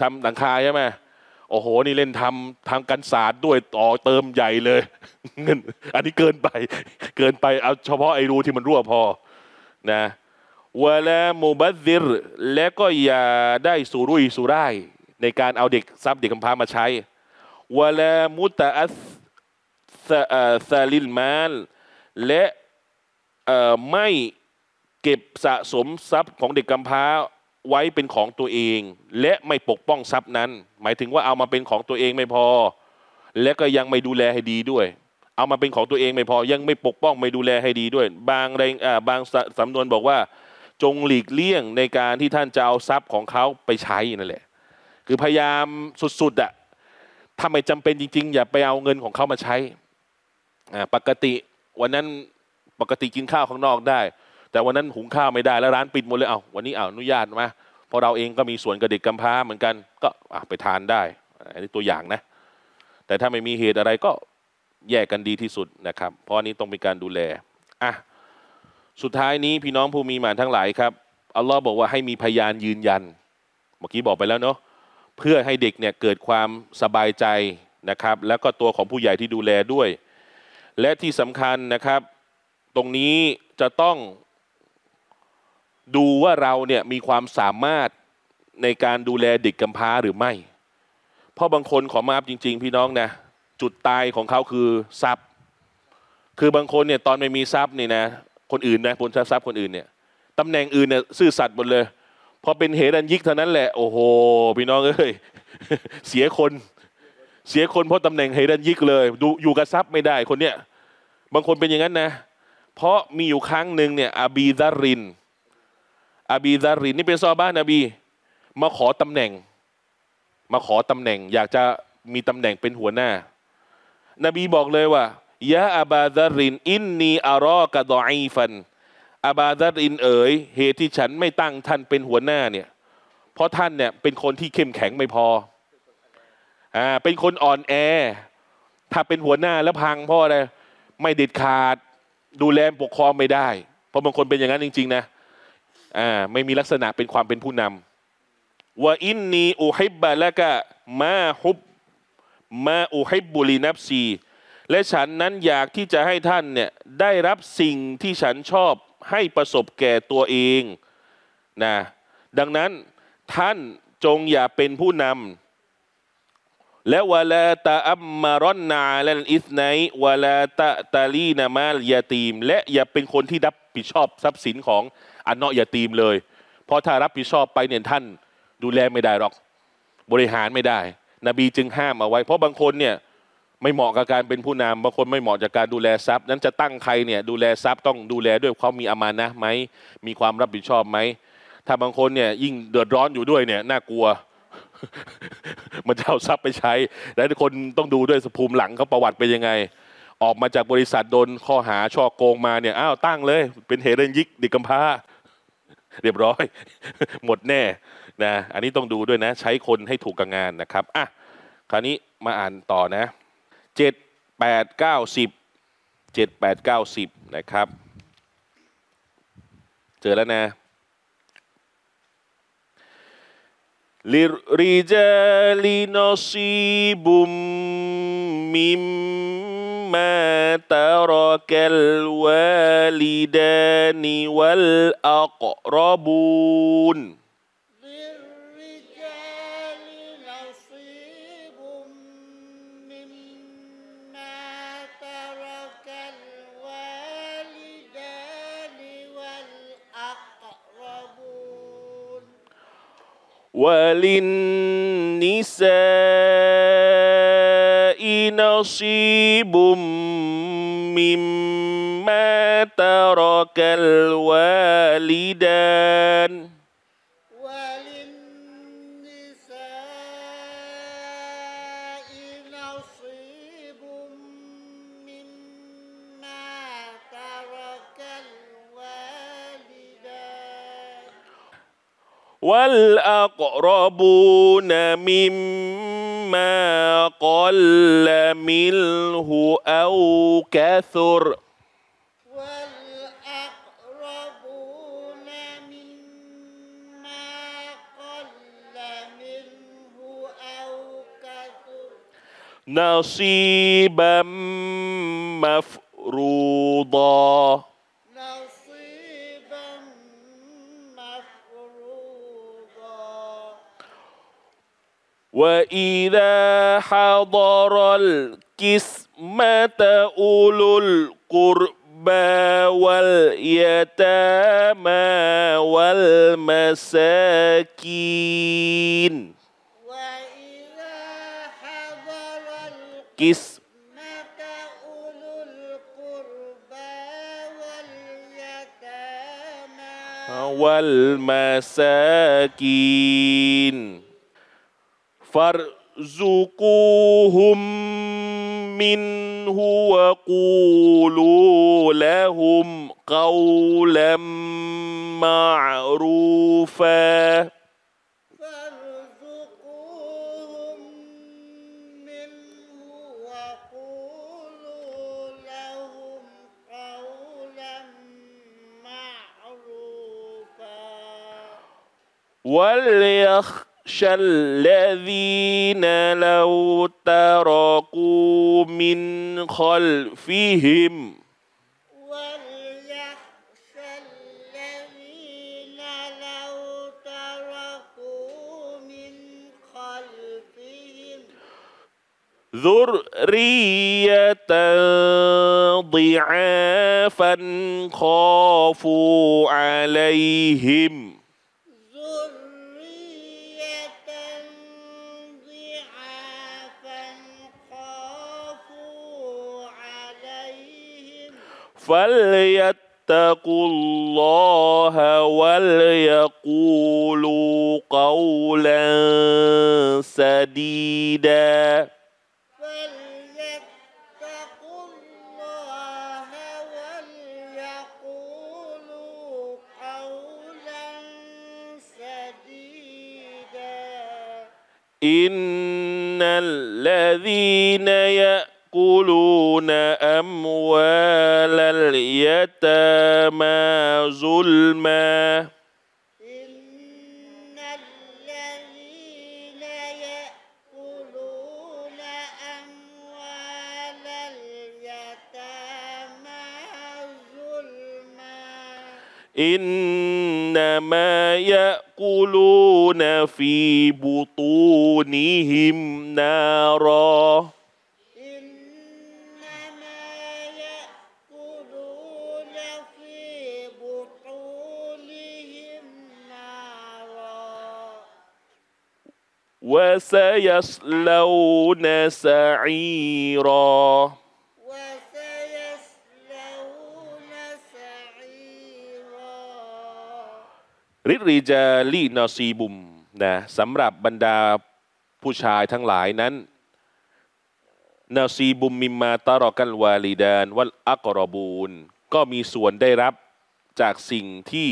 ทำหลังคาใช่ไหมโอ้โหนี่เล่นทำทำกันศาสตร์ด้วยต่อเติมใหญ่เลยเงินอันนี้เกินไปเกินไปเอาเฉพาะไอ้รูที่มันรั่วพอนะวะลามุบัซซิรและก็อย่าได้สุรุ่ยสุร่ายในการเอาเด็กทรัพย์เด็กกำพร้ามาใช้วะลามุตะอัสซาลิลมานและไม่เก็บสะสมทรัพย์ของเด็กกำพร้าไว้เป็นของตัวเองและไม่ปกป้องทรัพย์นั้นหมายถึงว่าเอามาเป็นของตัวเองไม่พอและก็ยังไม่ดูแลให้ดีด้วยเอามาเป็นของตัวเองไม่พอยังไม่ปกป้องไม่ดูแลให้ดีด้วยบางแรงบางสำนวนบอกว่าจงหลีกเลี่ยงในการที่ท่านจะเอาทรัพย์ของเขาไปใช้นั่นแหละคือพยายามสุดๆอะถ้าไม่จำเป็นจริงๆอย่าไปเอาเงินของเขามาใช้ปกติวันนั้นปกติกินข้าวข้างนอกได้แต่วันนั้นหุงข้าวไม่ได้แล้วร้านปิดหมดเลยเอาวันนี้เอาอนุญาตมาเพราะเราเองก็มีส่วนกับเด็กกำพร้าเหมือนกันก็ไปทานได้อันนี้ตัวอย่างนะแต่ถ้าไม่มีเหตุอะไรก็แยกกันดีที่สุดนะครับเพราะนี้ต้องเป็นการดูแลอ่ะสุดท้ายนี้พี่น้องผู้มีหมานทั้งหลายครับอัลลอฮ์บอกว่าให้มีพยานยืนยันเมื่อกี้บอกไปแล้วเนาะเพื่อให้เด็กเนี่ยเกิดความสบายใจนะครับแล้วก็ตัวของผู้ใหญ่ที่ดูแลด้วยและที่สำคัญนะครับตรงนี้จะต้องดูว่าเราเนี่ยมีความสามารถในการดูแลเด็กกำพร้าหรือไม่เพราะบางคนขอมาอัพจริงๆพี่น้องนะจุดตายของเขาคือทรัพย์คือบางคนเนี่ยตอนไม่มีทรัพย์นี่นะคนอื่นนะผลทรัพย์คนอื่นเนี่ยตำแหน่งอื่นเนี่ยซื่อสัตย์หมดเลยพอเป็นเหรัญยิกเท่านั้นแหละโอ้โหพี่น้องเอ้ย เสียคนเสียคนเพราะตำแหน่งเหรัญยิกเลยดูอยู่กับทรัพย์ไม่ได้คนเนี้ยบางคนเป็นอย่างนั้นนะเพราะมีอยู่ครั้งหนึ่งเนี่ยอบีซารินอบีซารินนี่เป็นซอฮาบะห์นบีมาขอตำแหน่งมาขอตำแหน่งอยากจะมีตำแหน่งเป็นหัวหน้านบีบอกเลยว่ายะอบาซารินอินนีอารอกะดออีฟันอบาซารินเอ๋ยเหตุที่ฉันไม่ตั้งท่านเป็นหัวหน้าเนี่ยเพราะท่านเนี่ยเป็นคนที่เข้มแข็งไม่พออ่าเป็นคนอ่อนแอถ้าเป็นหัวหน้าแล้วพังเพราะอะไรไม่เด็ดขาดดูแลปกครองไม่ได้เพราะบางคนเป็นอย่างนั้นจริงๆนะอ่าไม่มีลักษณะเป็นความเป็นผู้นำว่าอินนีอุฮิบบะและก็มาฮุบมาอุฮิบบุลีนับซีและฉันนั้นอยากที่จะให้ท่านเนี่ยได้รับสิ่งที่ฉันชอบให้ประสบแก่ตัวเองนะดังนั้นท่านจงอย่าเป็นผู้นำและวะลาตะอัมมารอนนาและอิสไนวะลาตะตาลีนามายาตีมและอย่าเป็นคนที่รับผิดชอบทรัพย์สินของอันเนาะอย่าตีมเลยเพราะถ้ารับผิดชอบไปเนี่ยท่านดูแลไม่ได้หรอกบริหารไม่ได้นบีจึงห้ามเอาไว้เพราะบางคนเนี่ยไม่เหมาะกับการเป็นผู้นำบางคนไม่เหมาะจากการดูแลทรัพย์นั้นจะตั้งใครเนี่ยดูแลทรัพย์ต้องดูแลด้วยเขามีอามานะห์ไหมมีความรับผิดชอบไหมถ้าบางคนเนี่ยยิ่งเดือดร้อนอยู่ด้วยเนี่ยน่ากลัว มันจะเอาทรัพย์ไปใช้และทุกคนต้องดูด้วยภูมิหลังเขาประวัติเป็นยังไงออกมาจากบริษัทโดนข้อหาช่อโกงมาเนี่ยอ้าวตั้งเลยเป็นเหรัญยิกเด็กกำพร้าเรียบร้อยหมดแน่นะอันนี้ต้องดูด้วยนะใช้คนให้ถูกกับงานนะครับอ่ะคราวนี้มาอ่านต่อนะเจ็ดแปดเก้าสิบเจ็ดแปดเก้าสิบนะครับเจอแล้วนะลิริจาลินอซีบุม مما ترك الوالدان والأقربون للرجال نصيب مما ترك الوالدان والأقربون وللنساء نصيب مما ترك الوالدان وللنساء نصيب مما ترك الوالدان والأقربون مما ما قل منه أو كثر والأقربون مما قل منه أو كثر نصيبا مفروضا وإذا حضر القسمة أولو القربى واليتامى والمساكين وإذا حضر القسمة أولو القربى واليتامى والمساكين فارزقوهم منه وقولوا لهم قولا معروفا فارزقوهم منه وقولوا لهم قولا معروفا وليخ الذين لو تركوا من خلفهم وليخشى الذين لو تركوا من خلفهم ذرية ضعافا خافوا عليهم فليتقوا الله وليقولوا قولا سديدا فليتقوا الله وليقولوا قولا سديدا إن الذين يأتون يأكلون أموال اليتامى ظلما إن الذين يأكلون أموال اليتامى ظلما إنما يأكلون في بطونهم نارا وسيصلون سعيرا وسيصلون سعيرا ริริจาลีนอซีบุมนะสำหรับบรรดาผู้ชายทั้งหลายนั้นนอซีบุมมิมมาตารอกัลวาลิดานวัลอักรอบูนก็มีส่วนได้รับจากสิ่งที่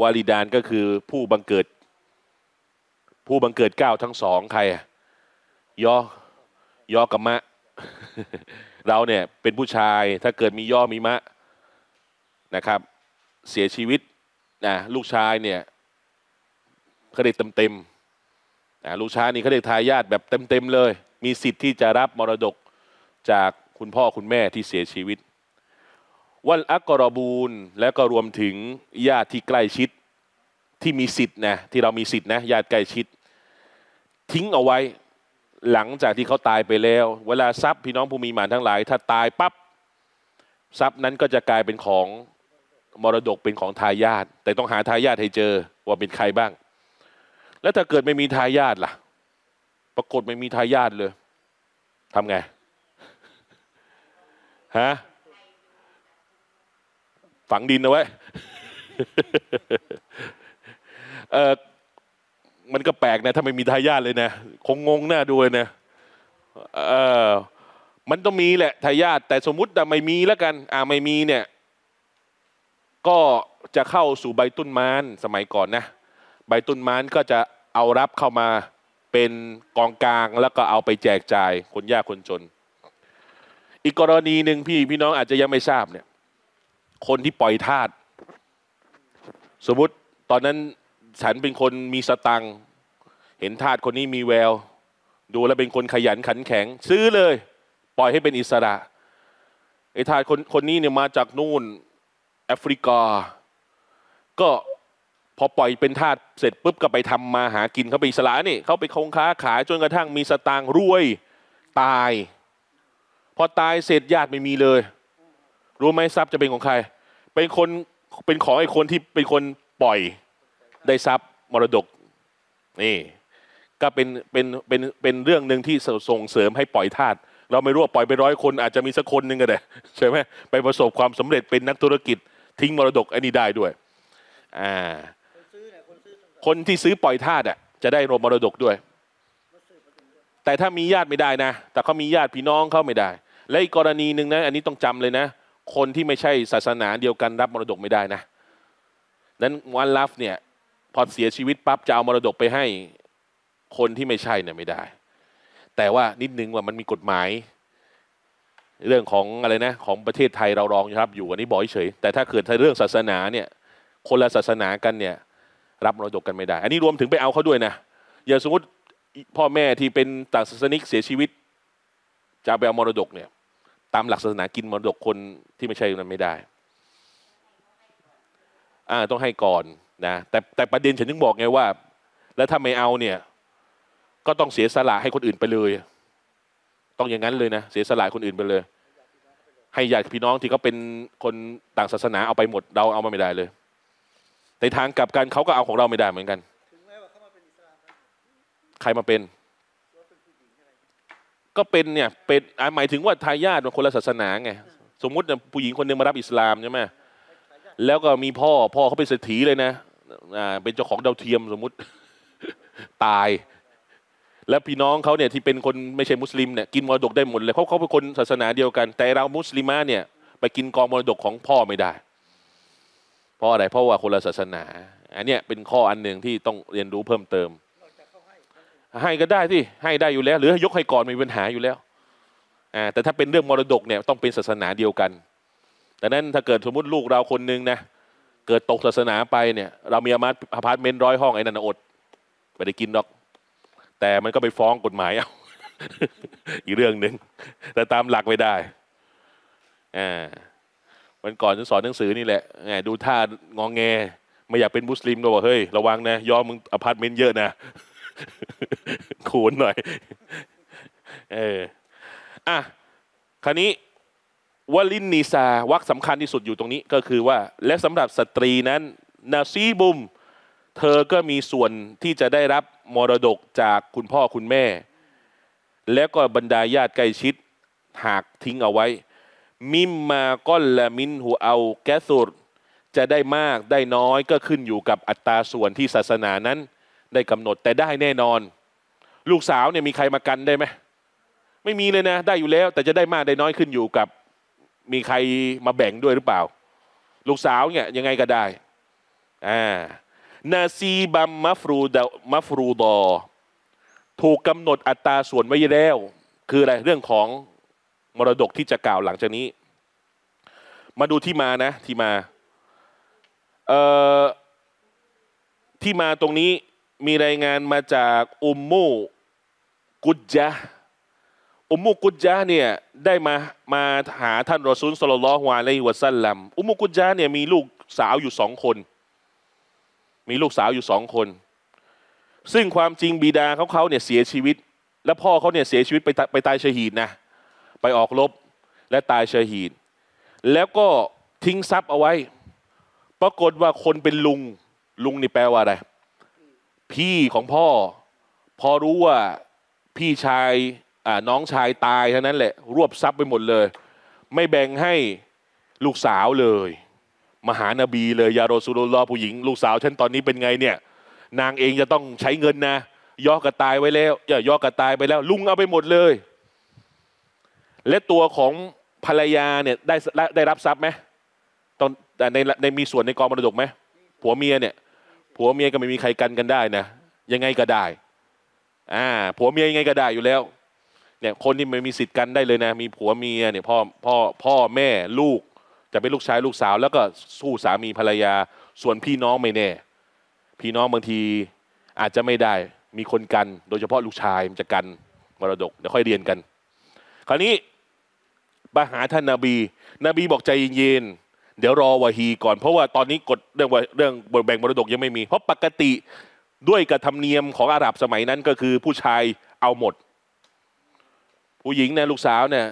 วาลิดานก็คือผู้บังเกิดผู้บังเกิดเก้าทั้งสองใครยอยอกะมะ เราเนี่ยเป็นผู้ชายถ้าเกิดมีย่อมีมะนะครับเสียชีวิตนะลูกชายเนี่ยเขาได้เต็มเต็มนะลูกชายนี่เขาได้ทายาทแบบเต็มเต็มเลยมีสิทธิ์ที่จะรับมรดก จากคุณพ่อคุณแม่ที่เสียชีวิตวัลอักรอบูนและก็รวมถึงญาติที่ใกล้ชิดที่มีสิทธินะที่เรามีสิทธินะญาติใกล้ชิดทิ้งเอาไว้หลังจากที่เขาตายไปแล้วเวลาทรัพย์พี่น้องผู้มีหมานทั้งหลายถ้าตายปั๊บทรัพย์นั้นก็จะกลายเป็นของมรดกเป็นของทายาทแต่ต้องหาทายาทให้เจอว่าเป็นใครบ้างแล้วถ้าเกิดไม่มีทายาทล่ะปรากฏไม่มีทายาทเลยทำไงฮะฝังดินเอาไว้ เอ่อมันก็แปลกนะถ้าไม่มีทายาทเลยนะคงงงหน้าดูเลยนะเออมันต้องมีแหละทายาทแต่สมมุติแต่ไม่มีแล้วกันอ่าไม่มีเนี่ยก็จะเข้าสู่ใบตุนมานสมัยก่อนนะใบตุนมานก็จะเอารับเข้ามาเป็นกองกลางแล้วก็เอาไปแจกจ่ายคนยากคนจนอีกกรณีหนึ่งพี่พี่น้องอาจจะยังไม่ทราบเนี่ยคนที่ปล่อยทาสสมมุติตอนนั้นฉันเป็นคนมีสตังค์เห็นทาสคนนี้มีแววดูแล้วเป็นคนขยันขันแข็งซื้อเลยปล่อยให้เป็นอิสระไอ้ทาสคนคนนี้เนี่ยมาจากนู่นแอฟริกาก็พอปล่อยเป็นทาสเสร็จปุ๊บก็ไปทำมาหากินเขาไปอิสระนี่เขาไปคงค้าขายจนกระทั่งมีสตางค์รวยตายพอตายเสร็จญาติไม่มีเลยรู้ไหมทรัพย์จะเป็นของใครเป็นคนเป็นของไอ้คนที่เป็นคนปล่อยได้ทรัพย์มรดกนี่ก็เป็นเป็นเป็นเป็นเรื่องหนึ่งที่ส่งเสริมให้ปล่อยทาสเราไม่รู้ว่าปล่อยไปร้อยคนอาจจะมีสักคนหนึ่งก็ได้ใช่ไหมไปประสบความสำเร็จเป็นนักธุรกิจทิ้งมรดกอันนี้ได้ด้วยอ่าคนที่ซื้อปล่อยทาสอ่ะจะได้รวมมรดกด้วยแต่ถ้ามีญาติไม่ได้นะแต่เขามีญาติพี่น้องเขาไม่ได้และอีกกรณีหนึ่งนะอันนี้ต้องจำเลยนะคนที่ไม่ใช่ศาสนาเดียวกันรับมรดกไม่ได้นะนั้นวันลัฟเนี่ยพอเสียชีวิตปั๊บจะเอามรดกไปให้คนที่ไม่ใช่เนี่ยไม่ได้แต่ว่านิดนึงว่ามันมีกฎหมายเรื่องของอะไรนะของประเทศไทยเรารองนะครับอยู่อันนี้บอกเฉยแต่ถ้าเกิดเรื่องศาสนาเนี่ยคนละศาสนากันเนี่ยรับมรดกกันไม่ได้อันนี้รวมถึงไปเอาเขาด้วยนะอย่าสมมติพ่อแม่ที่เป็นต่างศาสนิกเสียชีวิตจะไปเอามรดกเนี่ยตามหลักศาสนากินมรดกคนที่ไม่ใช่นั้นไม่ได้อ่าต้องให้ก่อนนะแต่แต่ประเด็นฉันถึงบอกไงว่าแล้วถ้าไม่เอาเนี่ยก็ต้องเสียสละให้คนอื่นไปเลยต้องอย่างนั้นเลยนะเสียสละคนอื่นไปเลยให้ญาติพี่น้องที่เขาเป็นคนต่างศาสนาเอาไปหมดเราเอามาไม่ได้เลยในทางกลับกันเขาก็เอาของเราไม่ได้เหมือนกันใครมาเป็นก็เป็นเนี่ยเป็นหมายถึงว่าทายาทคนละศาสนาไงสมมุติผู้หญิงคนนึงมารับอิสลามใช่ไหมแล้วก็มีพ่อพ่อเขาเป็นเศรษฐีเลยนะเป็นเจ้าของดาวเทียมสมมุติตายแล้วพี่น้องเขาเนี่ยที่เป็นคนไม่ใช่มุสลิมเนี่ยกินมรดกได้หมดเลยเพราะเขาเป็นคนศาสนาเดียวกันแต่เรามุสลิมะเนี่ยไปกินกองมรดกของพ่อไม่ได้เพราะอะไรเพราะว่าคนละศาสนาอันนี้เป็นข้ออันหนึ่งที่ต้องเรียนรู้เพิ่มเติมให้ก็ได้ที่ให้ได้อยู่แล้วหรือยกให้ก่อนมีปัญหาอยู่แล้วแต่ถ้าเป็นเรื่องมรดกเนี่ยต้องเป็นศาสนาเดียวกันแต่นั้นถ้าเกิดสมมติลูกเราคนนึงนะเกิดตกศาสนาไปเนี่ยเรามีอพาร์ตเมนต์ร้อยห้องไอ้นั่นอดไม่ได้กินหรอกแต่มันก็ไปฟ้องกฎหมายเอา อีกเรื่องหนึ่งแต่ตามหลักไม่ได้อ่าวันก่อนฉันสอนหนังสือนี่แหละดูท่างองแงไม่อยากเป็นมุสลิมก็บอกเฮ้ยระวังนะยอมมึงอพาร์ตเมนต์เยอะนะ ขูนหน่อย เอออ่ะคราวนี้วลินนีซาวรรคสำคัญที่สุดอยู่ตรงนี้ก็คือว่าและสำหรับสตรีนั้นนาซีบุมเธอก็มีส่วนที่จะได้รับมรดกจากคุณพ่อคุณแม่แล้วก็บรรดาญาติใกล้ชิดหากทิ้งเอาไว้มิมมาก้อนละมินหัวเอาแกสุดจะได้มากได้น้อยก็ขึ้นอยู่กับอัตราส่วนที่ศาสนานั้นได้กำหนดแต่ได้แน่นอนลูกสาวเนี่ยมีใครมากันได้ไหมไม่มีเลยนะได้อยู่แล้วแต่จะได้มากได้น้อยขึ้นอยู่กับมีใครมาแบ่งด้วยหรือเปล่าลูกสาวเนี่ยยังไงก็ได้อ่านาซีบัมมัฟรูดมัฟรูดอถูกกำหนดอัตราส่วนไว้แล้วคืออะไรเรื่องของมรดกที่จะกล่าวหลังจากนี้มาดูที่มานะที่มาเอ่อที่มาตรงนี้มีรายงานมาจากอุมมูกุจญะ อุมมุกุจญะห์เนี่ยได้มามาหาท่านรอซูลศ็อลลัลลอฮุอะลัยฮิวะซัลลัมอุมมุกุจญะห์เนี่ยมีลูกสาวอยู่สองคนมีลูกสาวอยู่สองคนซึ่งความจริงบิดาของเขาเนี่ยเสียชีวิตและพ่อเขาเนี่ยเสียชีวิตไปไปตายชะฮีดนะไปออกรบและตายชะฮีดแล้วก็ทิ้งทรัพย์เอาไว้ปรากฏว่าคนเป็นลุงลุงนี่แปลว่าอะไรพี่ของพ่อพอรู้ว่าพี่ชายน้องชายตายเท่านั้นแหละรวบทรัพย์ไปหมดเลยไม่แบ่งให้ลูกสาวเลยมาหานบีเลยยารอซูลุลลอฮ์ผู้หญิงลูกสาวฉันตอนนี้เป็นไงเนี่ยนางเองจะต้องใช้เงินนะย่อกระตายไว้แล้วอย่าย่อกระตายไปแล้วลุงเอาไปหมดเลยและตัวของภรรยาเนี่ยได้ได้รับทรัพย์ไหมตอนในในมีส่วนในกองมรดกไหมผัวเมียเนี่ยผัวเมียก็ไม่มีใครกันกันได้นะยังไงก็ได้อ่าผัวเมียยังไงก็ได้อยู่แล้วเนี่ยคนที่ไม่มีสิทธิ์กันได้เลยนะมีผัวเมียเนี่ยพ่อพ่อพ่อแม่ลูกจะเป็นลูกชายลูกสาวแล้วก็สู้สามีภรรยาส่วนพี่น้องไม่แน่พี่น้องบางทีอาจจะไม่ได้มีคนกันโดยเฉพาะลูกชายมันจะกันมรดกเดี๋ยวค่อยเรียนกันคราวนี้ไปหาท่านนบีนบีบอกใจเย็นๆเดี๋ยวรอวะฮีก่อนเพราะว่าตอนนี้กฎเรื่องเรื่องแบ่งมรดกยังไม่มีเพราะปกติด้วยกับธรรมเนียมของอาหรับสมัยนั้นก็คือผู้ชายเอาหมดผู้หญิงเนี่ยลูกสาวเนี่ย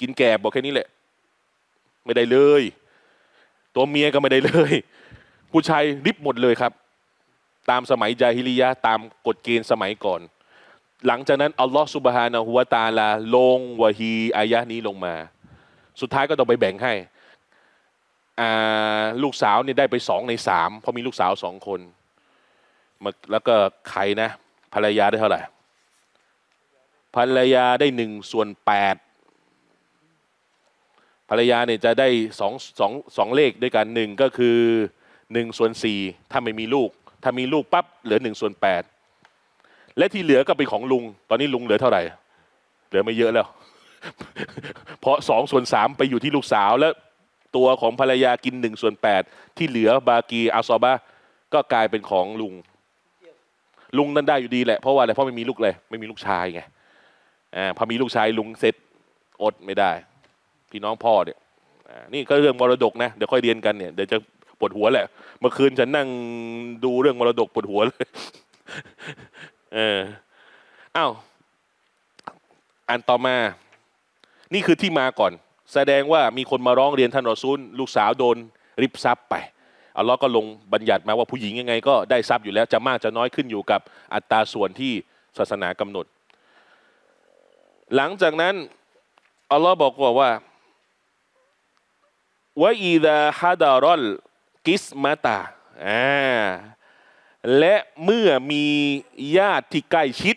กินแกบบอกแค่นี้แหละไม่ได้เลยตัวเมียก็ไม่ได้เลยผู้ชายริบหมดเลยครับตามสมัยญาฮิลิยะห์ตามกฎเกณฑ์สมัยก่อนหลังจากนั้นอัลลอฮฺซุบฮานะฮูวะตะอาลาลงวะฮีอายะห์นี้ลงมาสุดท้ายก็ต้องไปแบ่งให้ลูกสาวเนี่ยได้ไปสองในสามเพราะมีลูกสาวสองคนแล้วก็ใครนะภรรยาได้เท่าไหร่ภรรยาได้หนึ่งส่วนแปดภรรยาเนี่ยจะได้สองสองสองเลขด้วยกันหนึ่งก็คือหนึ่งส่วนสี่ถ้าไม่มีลูกถ้ามีลูกปั๊บเหลือหนึ่งส่วนแปดและที่เหลือก็เป็นของลุงตอนนี้ลุงเหลือเท่าไหร่เหลือไม่เยอะแล้ว เพราะสองส่วนสามไปอยู่ที่ลูกสาวแล้วตัวของภรรยากินหนึ่งส่วนแปดที่เหลือบากีอาซอบะก็กลายเป็นของลุงลุงนั้นได้อยู่ดีแหละเพราะว่าอะไรเพราะไม่มีลูกเลยไม่มีลูกชายไงอ่าพอมีลูกชายลุงเสร็จอดไม่ได้พี่น้องพ่อเนี่ยนี่ก็เรื่องมรดกนะเดี๋ยวค่อยเรียนกันเนี่ยเดี๋ยวจะปวดหัวแหละเมื่อคืนฉันนั่งดูเรื่องมรดกปวดหัวเลยเอออ้าวอันต่อมานี่คือที่มาก่อนแสดงว่ามีคนมาร้องเรียนท่านรอซูลลูกสาวโดนริบทรัพย์ไปอัลลอฮ์ก็ลงบัญญัติมาว่าผู้หญิงยังไงก็ได้ทรัพย์อยู่แล้วจะมากจะน้อยขึ้นอยู่กับอัตราส่วนที่ศาสนากำหนดหลังจากนั้นอัลลอฮ์บอกว่าว่าว่าอิดะฮะดารอลกิสมาตาและเมื่อมีญาติที่ใกล้ชิด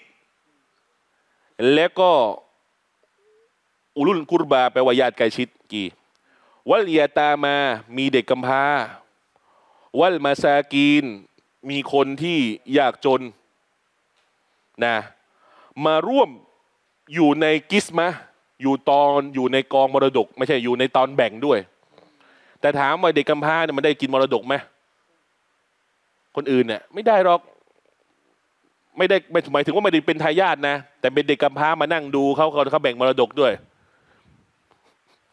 และก็อุลุลกุรบาแปลว่าญาติใกล้ชิดกี่วัลยาตามามีเด็กกำพร้าวัลมาซากีนมีคนที่ยากจนนะมาร่วมอยู่ในกิสมะอยู่ตอนอยู่ในกองมรดกไม่ใช่อยู่ในตอนแบ่งด้วยแต่ถามว่าเด็กกำพร้าเนี่ยมันได้กินมรดกไหมคนอื่นเนี่ยไม่ได้หรอกไม่ได้หมายถึงว่าไม่ได้เป็นทายาทนะแต่เป็นเด็กกำพร้ามานั่งดูเขาเขาเขาแบ่งมรดกด้วย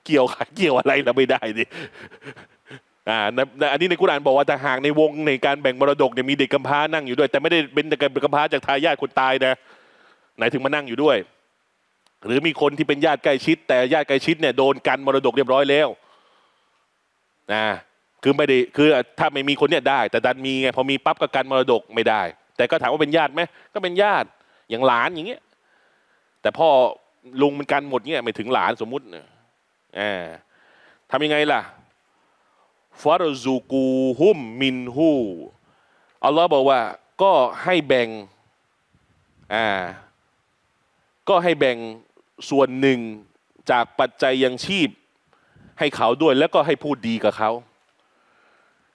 เกี่ยวค่ะเกี่ยวอะไรเราไม่ได้ดิอ่าอันนี้ในกุรอานบอกว่าแต่หากในวงในการแบ่งมรดกเนี่ยมีเด็กกำพร้านั่งอยู่ด้วยแต่ไม่ได้เป็นเด็กกำพร้าจากทายาทคนตายนะไหนถึงมานั่งอยู่ด้วยหรือมีคนที่เป็นญาติใกล้ชิดแต่ญาติใกล้ชิดเนี่ยโดนกันมรดกเรียบร้อยแล้วนะคือไม่ได้คือถ้าไม่มีคนเนี่ยได้แต่ดันมีไงพอมีปั๊บก็กันมรดกไม่ได้แต่ก็ถามว่าเป็นญาติไหมก็เป็นญาติอย่างหลานอย่างเงี้ยแต่พ่อลุงมันกันหมดเนี่ยไม่ถึงหลานสมมุติเนี่ยอ่าทำยังไงล่ะฟารซูกูฮุมมินฮูอัลลอฮ์บอกว่าก็ให้แบ่งอ่าก็ให้แบ่งส่วนหนึ่งจากปัจจัยยังชีพให้เขาด้วยแล้วก็ให้พูดดีกับเขา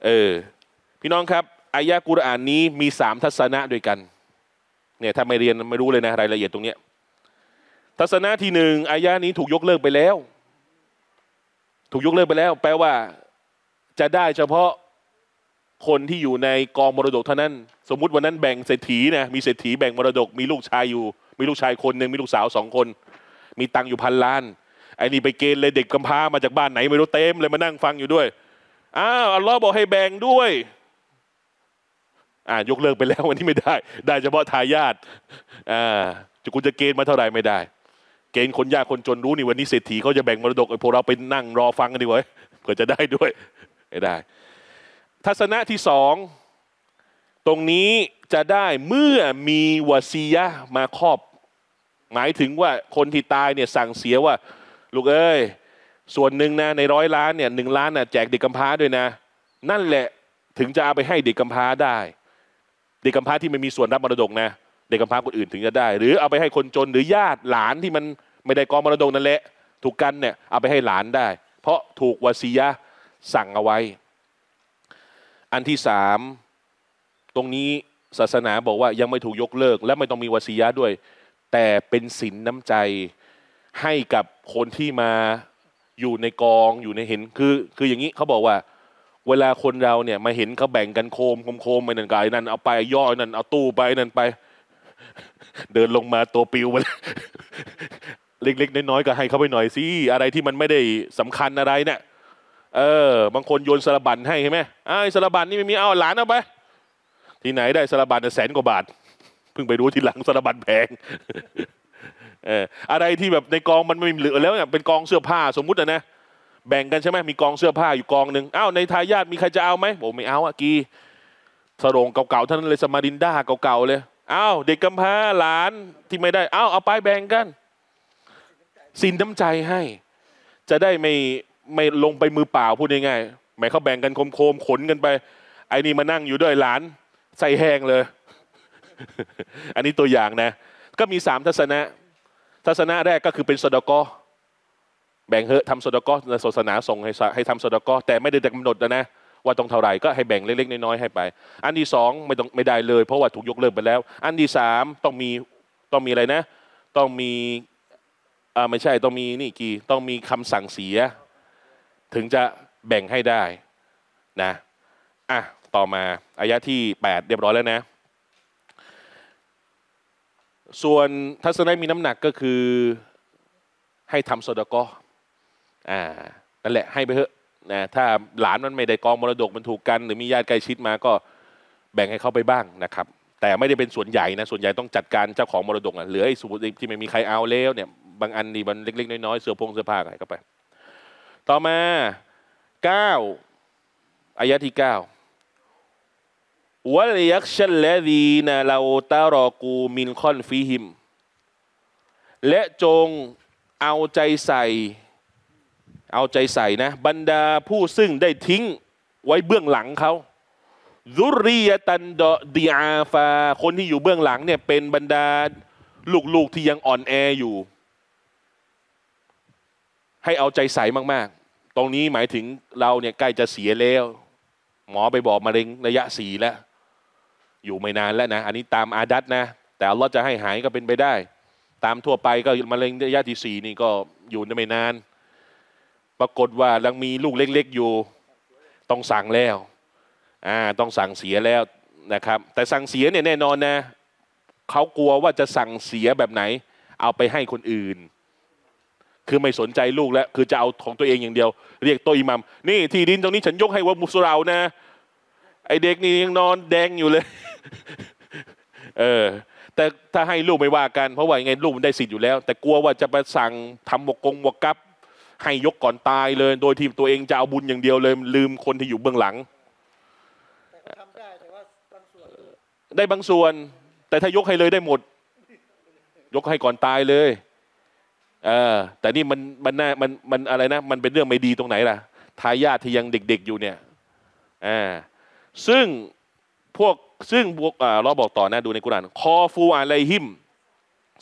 เออพี่น้องครับอายะกุรอานนี้มีสามทัศนะด้วยกันเนี่ยถ้าไม่เรียนไม่รู้เลยนะรายละเอียดตรงเนี้ยทัศนะที่หนึ่งอายะนี้ถูกยกเลิกไปแล้วถูกยกเลิกไปแล้วแปลว่าจะได้เฉพาะคนที่อยู่ในกองมรดกเท่านั้นสมมุติวันนั้นแบ่งเศรษฐีนะมีเศรษฐีแบ่งมรดกมีลูกชายอยู่มีลูกชายคนหนึ่งมีลูกสาวสองคน มีตังอยู่พันล้านไอ้นี่ไปเกณฑ์เลยเด็กกำพร้ามาจากบ้านไหนไม่รู้เต็มเลยมานั่งฟังอยู่ด้วยอ้าวอัลลอฮ์บอกให้แบ่งด้วยอ่ายกเลิกไปแล้ววันนี้ไม่ได้ได้เฉพาะทายาทอ่าจะกูจะเกณฑ์มาเท่าไหร่ไม่ได้เกณฑ์คนยากคนจนรู้นี่วันนี้เศรษฐีเขาจะแบ่งมรดกไอ้พวกเราไปนั่งรอฟังกันดีกว่าเผื่อจะได้ด้วยไม่ได้ทัศนะที่สองตรงนี้จะได้เมื่อมีวาซียะมาครอบหมายถึงว่าคนที่ตายเนี่ยสั่งเสียว่าลูกเอ้ยส่วนหนึ่งนะในร้อยล้านเนี่ยหนึ่งล้านน่ะแจกเด็กกำพร้าด้วยนะนั่นแหละถึงจะเอาไปให้เด็กกำพร้าได้เด็กกำพร้าที่ไม่มีส่วนรับมรดกนะเด็กกำพร้าคนอื่นถึงจะได้หรือเอาไปให้คนจนหรือญาติหลานที่มันไม่ได้กองมรดกนั่นแหละถูกกันเนี่ยเอาไปให้หลานได้เพราะถูกวาซียะสั่งเอาไว้อันที่สามตรงนี้ศาสนาบอกว่ายังไม่ถูกยกเลิกและไม่ต้องมีวาซียะด้วยแต่เป็นศีลน้ำใจให้กับคนที่มาอยู่ในกองอยู่ในเห็นคือคืออย่างนี้เขาบอกว่าเวลาคนเราเนี่ยมาเห็นเขาแบ่งกันโคมโคมไปนั่นกายนั่นเอาไปย่อนั่นเอาตู้ไปนั่นไปเดินลงมาตัวปิวมาเล็กๆน้อยๆก็ให้เขาไปหน่อยสิอะไรที่มันไม่ได้สำคัญอะไรเนี่ยเออบางคนโยนสลับบันให้ใช่ไหมไอ้สลับบันนี่ไม่มีเอาหลานเอาไปที่ไหนได้สลับบันแสนกว่าบาทเพิ่งไปรู้ทีหลังสลับบันแพงเอออะไรที่แบบในกองมันไม่เหลือแล้วเนี่ยเป็นกองเสื้อผ้าสมมุตินะนะแบ่งกันใช่ไหมมีกองเสื้อผ้าอยู่กองหนึ่งอ้าวในทายาทมีใครจะเอาไหมโอ้ไม่เอาอะกีสรงเก่าๆท่านเลยสมาดินด้าเก่าๆเลยอ้าวเด็กกำพร้าหลานที่ไม่ได้อ้าวเอาไปแบ่งกันสินน้ำใจให้จะได้ไม่ไม่ลงไปมือเปล่าพูดง่ายๆแม่เขาแบ่งกันโคมๆขนกันไปไอ้นี่มานั่งอยู่ด้วยหลานใส่แห้งเลย อันนี้ตัวอย่างนะก็มีสามทัศนะทัศนะแรกก็คือเป็นซอดาเกาะห์แบ่งเฮอะทำซอดาเกาะห์ศาสนาส่งให้ให้ทำซอดาเกาะห์แต่ไม่ได้กำหนดนะนะว่าต้องเท่าไหร่ก็ให้แบ่งเล็กๆน้อยๆให้ไปอันที่สองไม่ต้องไม่ได้เลยเพราะว่าถูกยกเลิกไปแล้วอันที่สามต้องมีต้องมีอะไรนะต้องมีอ่าไม่ใช่ต้องมีนี่กี่ต้องมีคำสั่งเสียถึงจะแบ่งให้ได้นะอ่ะต่อมาอายะที่แปดเรียบร้อยแล้วนะส่วนทัศนะมีน้ำหนักก็คือให้ทำซอดาเกาะห์อ่านั่นแหละให้ไปเถอะนะถ้าหลานมันไม่ได้กองมรดกมันถูกกันหรือมีญาติใกล้ชิดมาก็แบ่งให้เขาไปบ้างนะครับแต่ไม่ได้เป็นส่วนใหญ่นะส่วนใหญ่ต้องจัดการเจ้าของมรดกนะเหลือไอ้ส่วนที่ไม่มีใครเอาแล้วเนี่ยบางอันนี่มันเล็กๆน้อยๆเสื้อผงเสื้อผ้าอะไรก็ไปต่อมาเก้าอายะที่เก้าวัลยักชัลลาดีนาลาตารอกูมินคอนฟีฮิมและจงเอาใจใส่เอาใจใส่นะบรรดาผู้ซึ่งได้ทิ้งไว้เบื้องหลังเขาซุริยะตันดอดีอาฟาคนที่อยู่เบื้องหลังเนี่ยเป็นบรรดาลูกๆที่ยังอ่อนแออยู่ให้เอาใจใส่มากๆตรงนี้หมายถึงเราเนี่ยใกล้จะเสียแล้วหมอไปบอกมะเร็งระยะสี่แล้วอยู่ไม่นานแล้วนะอันนี้ตามอาดัตนะแต่อัลลอฮ์จะให้หายก็เป็นไปได้ตามทั่วไปก็มะเร็งระยะที่สี่นี่ก็อยู่ไม่นานปรากฏว่ายังมีลูกเล็กๆอยู่ต้องสั่งแล้วอ่าต้องสั่งเสียแล้วนะครับแต่สั่งเสียเนี่ยแน่นอนนะเขากลัวว่าจะสั่งเสียแบบไหนเอาไปให้คนอื่นคือไม่สนใจลูกแล้วคือจะเอาของตัวเองอย่างเดียวเรียกโตอิหมัมนี่ที่ดินตรงนี้ฉันยกให้ว่ามุสเรานะไอเด็กนี่ยังนอนแดงอยู่เลยเออแต่ถ้าให้ลูกไม่ว่ากันเพราะว่าไงลูกมันได้สิทธิ์อยู่แล้วแต่กลัวว่าจะไปสั่งทำวกงวกับให้ยกก่อนตายเลยโดยที่ตัวเองจะเอาบุญอย่างเดียวเลยลืมคนที่อยู่เบื้องหลังได้บางส่วนแต่ถ้ายกให้เลยได้หมดยกให้ก่อนตายเลยเออแต่นี่มันมันน่ามันมันอะไรนะมันเป็นเรื่องไม่ดีตรงไหนล่ะทายาทที่ยังเด็กๆอยู่เนี่ยอ่าซึ่งพวกซึ่งพวกอ่าเราบอกต่อนะดูในกุรอานคอฟูอาไลฮิม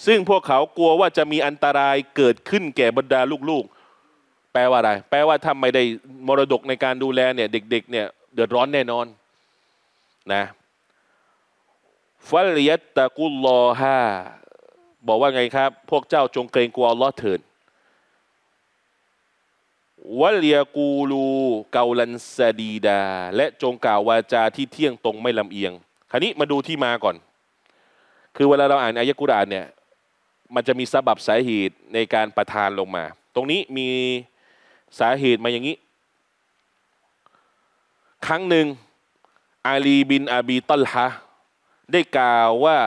ซึ่งพวกเขากลัวว่าจะมีอันตรายเกิดขึ้นแก่บรรดาลูกๆแปลว่าอะไรแปลว่าถ้าไม่ได้มรดกในการดูแลเนี่ยเด็กๆเนี่ยเดือดร้อนแน่นอนนะฟัลยัตตะกุลลอฮาบอกว่าไงครับพวกเจ้าจงเกรงกลัวอัลลอฮ์เถิดวะลียกูลูเกาลันซาดีดาและจงกล่าววาจาที่เที่ยงตรงไม่ลำเอียงคราวนี้มาดูที่มาก่อนคือเวลาเราอ่านอายะกุรอานเนี่ย มันจะมีสาบับสาเหตุในการประทานลงมาตรงนี้มีสาเหตุมาอย่างนี้ครั้งหนึ่งอาลีบินอบีตัลฮะได้กล่าวว่า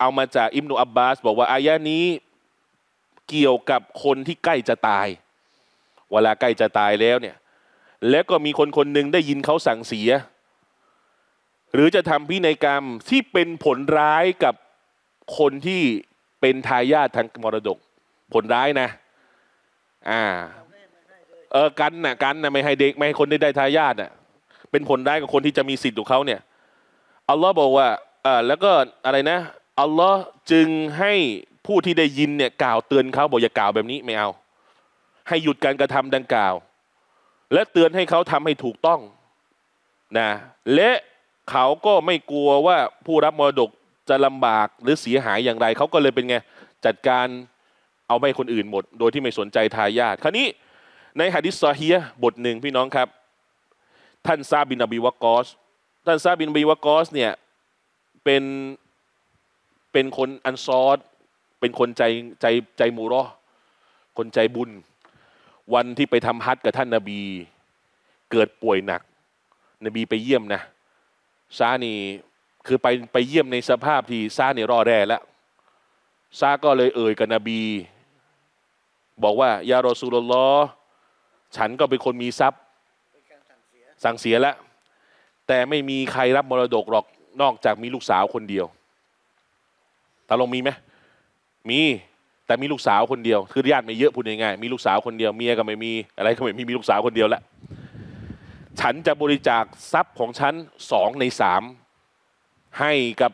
เอามาจากอิบนุอับบาสบอกว่าอายะนี้เกี่ยวกับคนที่ใกล้จะตายเวลาใกล้จะตายแล้วเนี่ยแล้วก็มีคนคนหนึ่งได้ยินเขาสั่งเสียหรือจะทำพินัยกรรมที่เป็นผลร้ายกับคนที่เป็นทายาททางมรดกผลร้ายนะอ่าเออกันนะกันนะไม่ให้เด็กไม่ให้คนได้ได้ทายาทน่ะเป็นผลร้ายกับคนที่จะมีสิทธิ์ของเขาเนี่ยอัลลอฮ์บอกว่าอ่าแล้วก็อะไรนะอัลลอฮ์จึงให้ผู้ที่ได้ยินเนี่ยกล่าวเตือนเขาบอกอย่ากล่าวแบบนี้ไม่เอาให้หยุดการกระทำดังกล่าวและเตือนให้เขาทำให้ถูกต้องนะและเขาก็ไม่กลัวว่าผู้รับมรดกจะลำบากหรือเสียหายอย่างไรเขาก็เลยเป็นไงจัดการเอาไปคนอื่นหมดโดยที่ไม่สนใจทายาทคราวนี้ในหะดีษซอฮีฮ์บทหนึ่งพี่น้องครับท่านซาบินอบีวะกอสท่านซาบินอบีวะกอสเนี่ยเป็นเป็นคนอันซอรเป็นคนใจใจใจมูรอคนใจบุญวันที่ไปทำฮัจญ์กับท่านนบีเกิดป่วยหนักนบีไปเยี่ยมนะซานี่คือไปไปเยี่ยมในสภาพที่ซานี่ร่อแร่แล้วซาก็เลยเอ่ยกับนบีบอกว่ายารอซูลุลลอฮ์ฉันก็เป็นคนมีทรัพย์สั่งเสียแล้วแต่ไม่มีใครรับมรดกหรอกนอกจากมีลูกสาวคนเดียวตาลงมีไหมมีแต่มีลูกสาวคนเดียวคือญาติไม่เยอะพูดง่ายๆมีลูกสาวคนเดียวเมียก็ไม่มีอะไรก็ไม่มีมีลูกสาวคนเดียวแหละฉันจะบริจาคทรัพย์ของฉันสองในสามให้กับ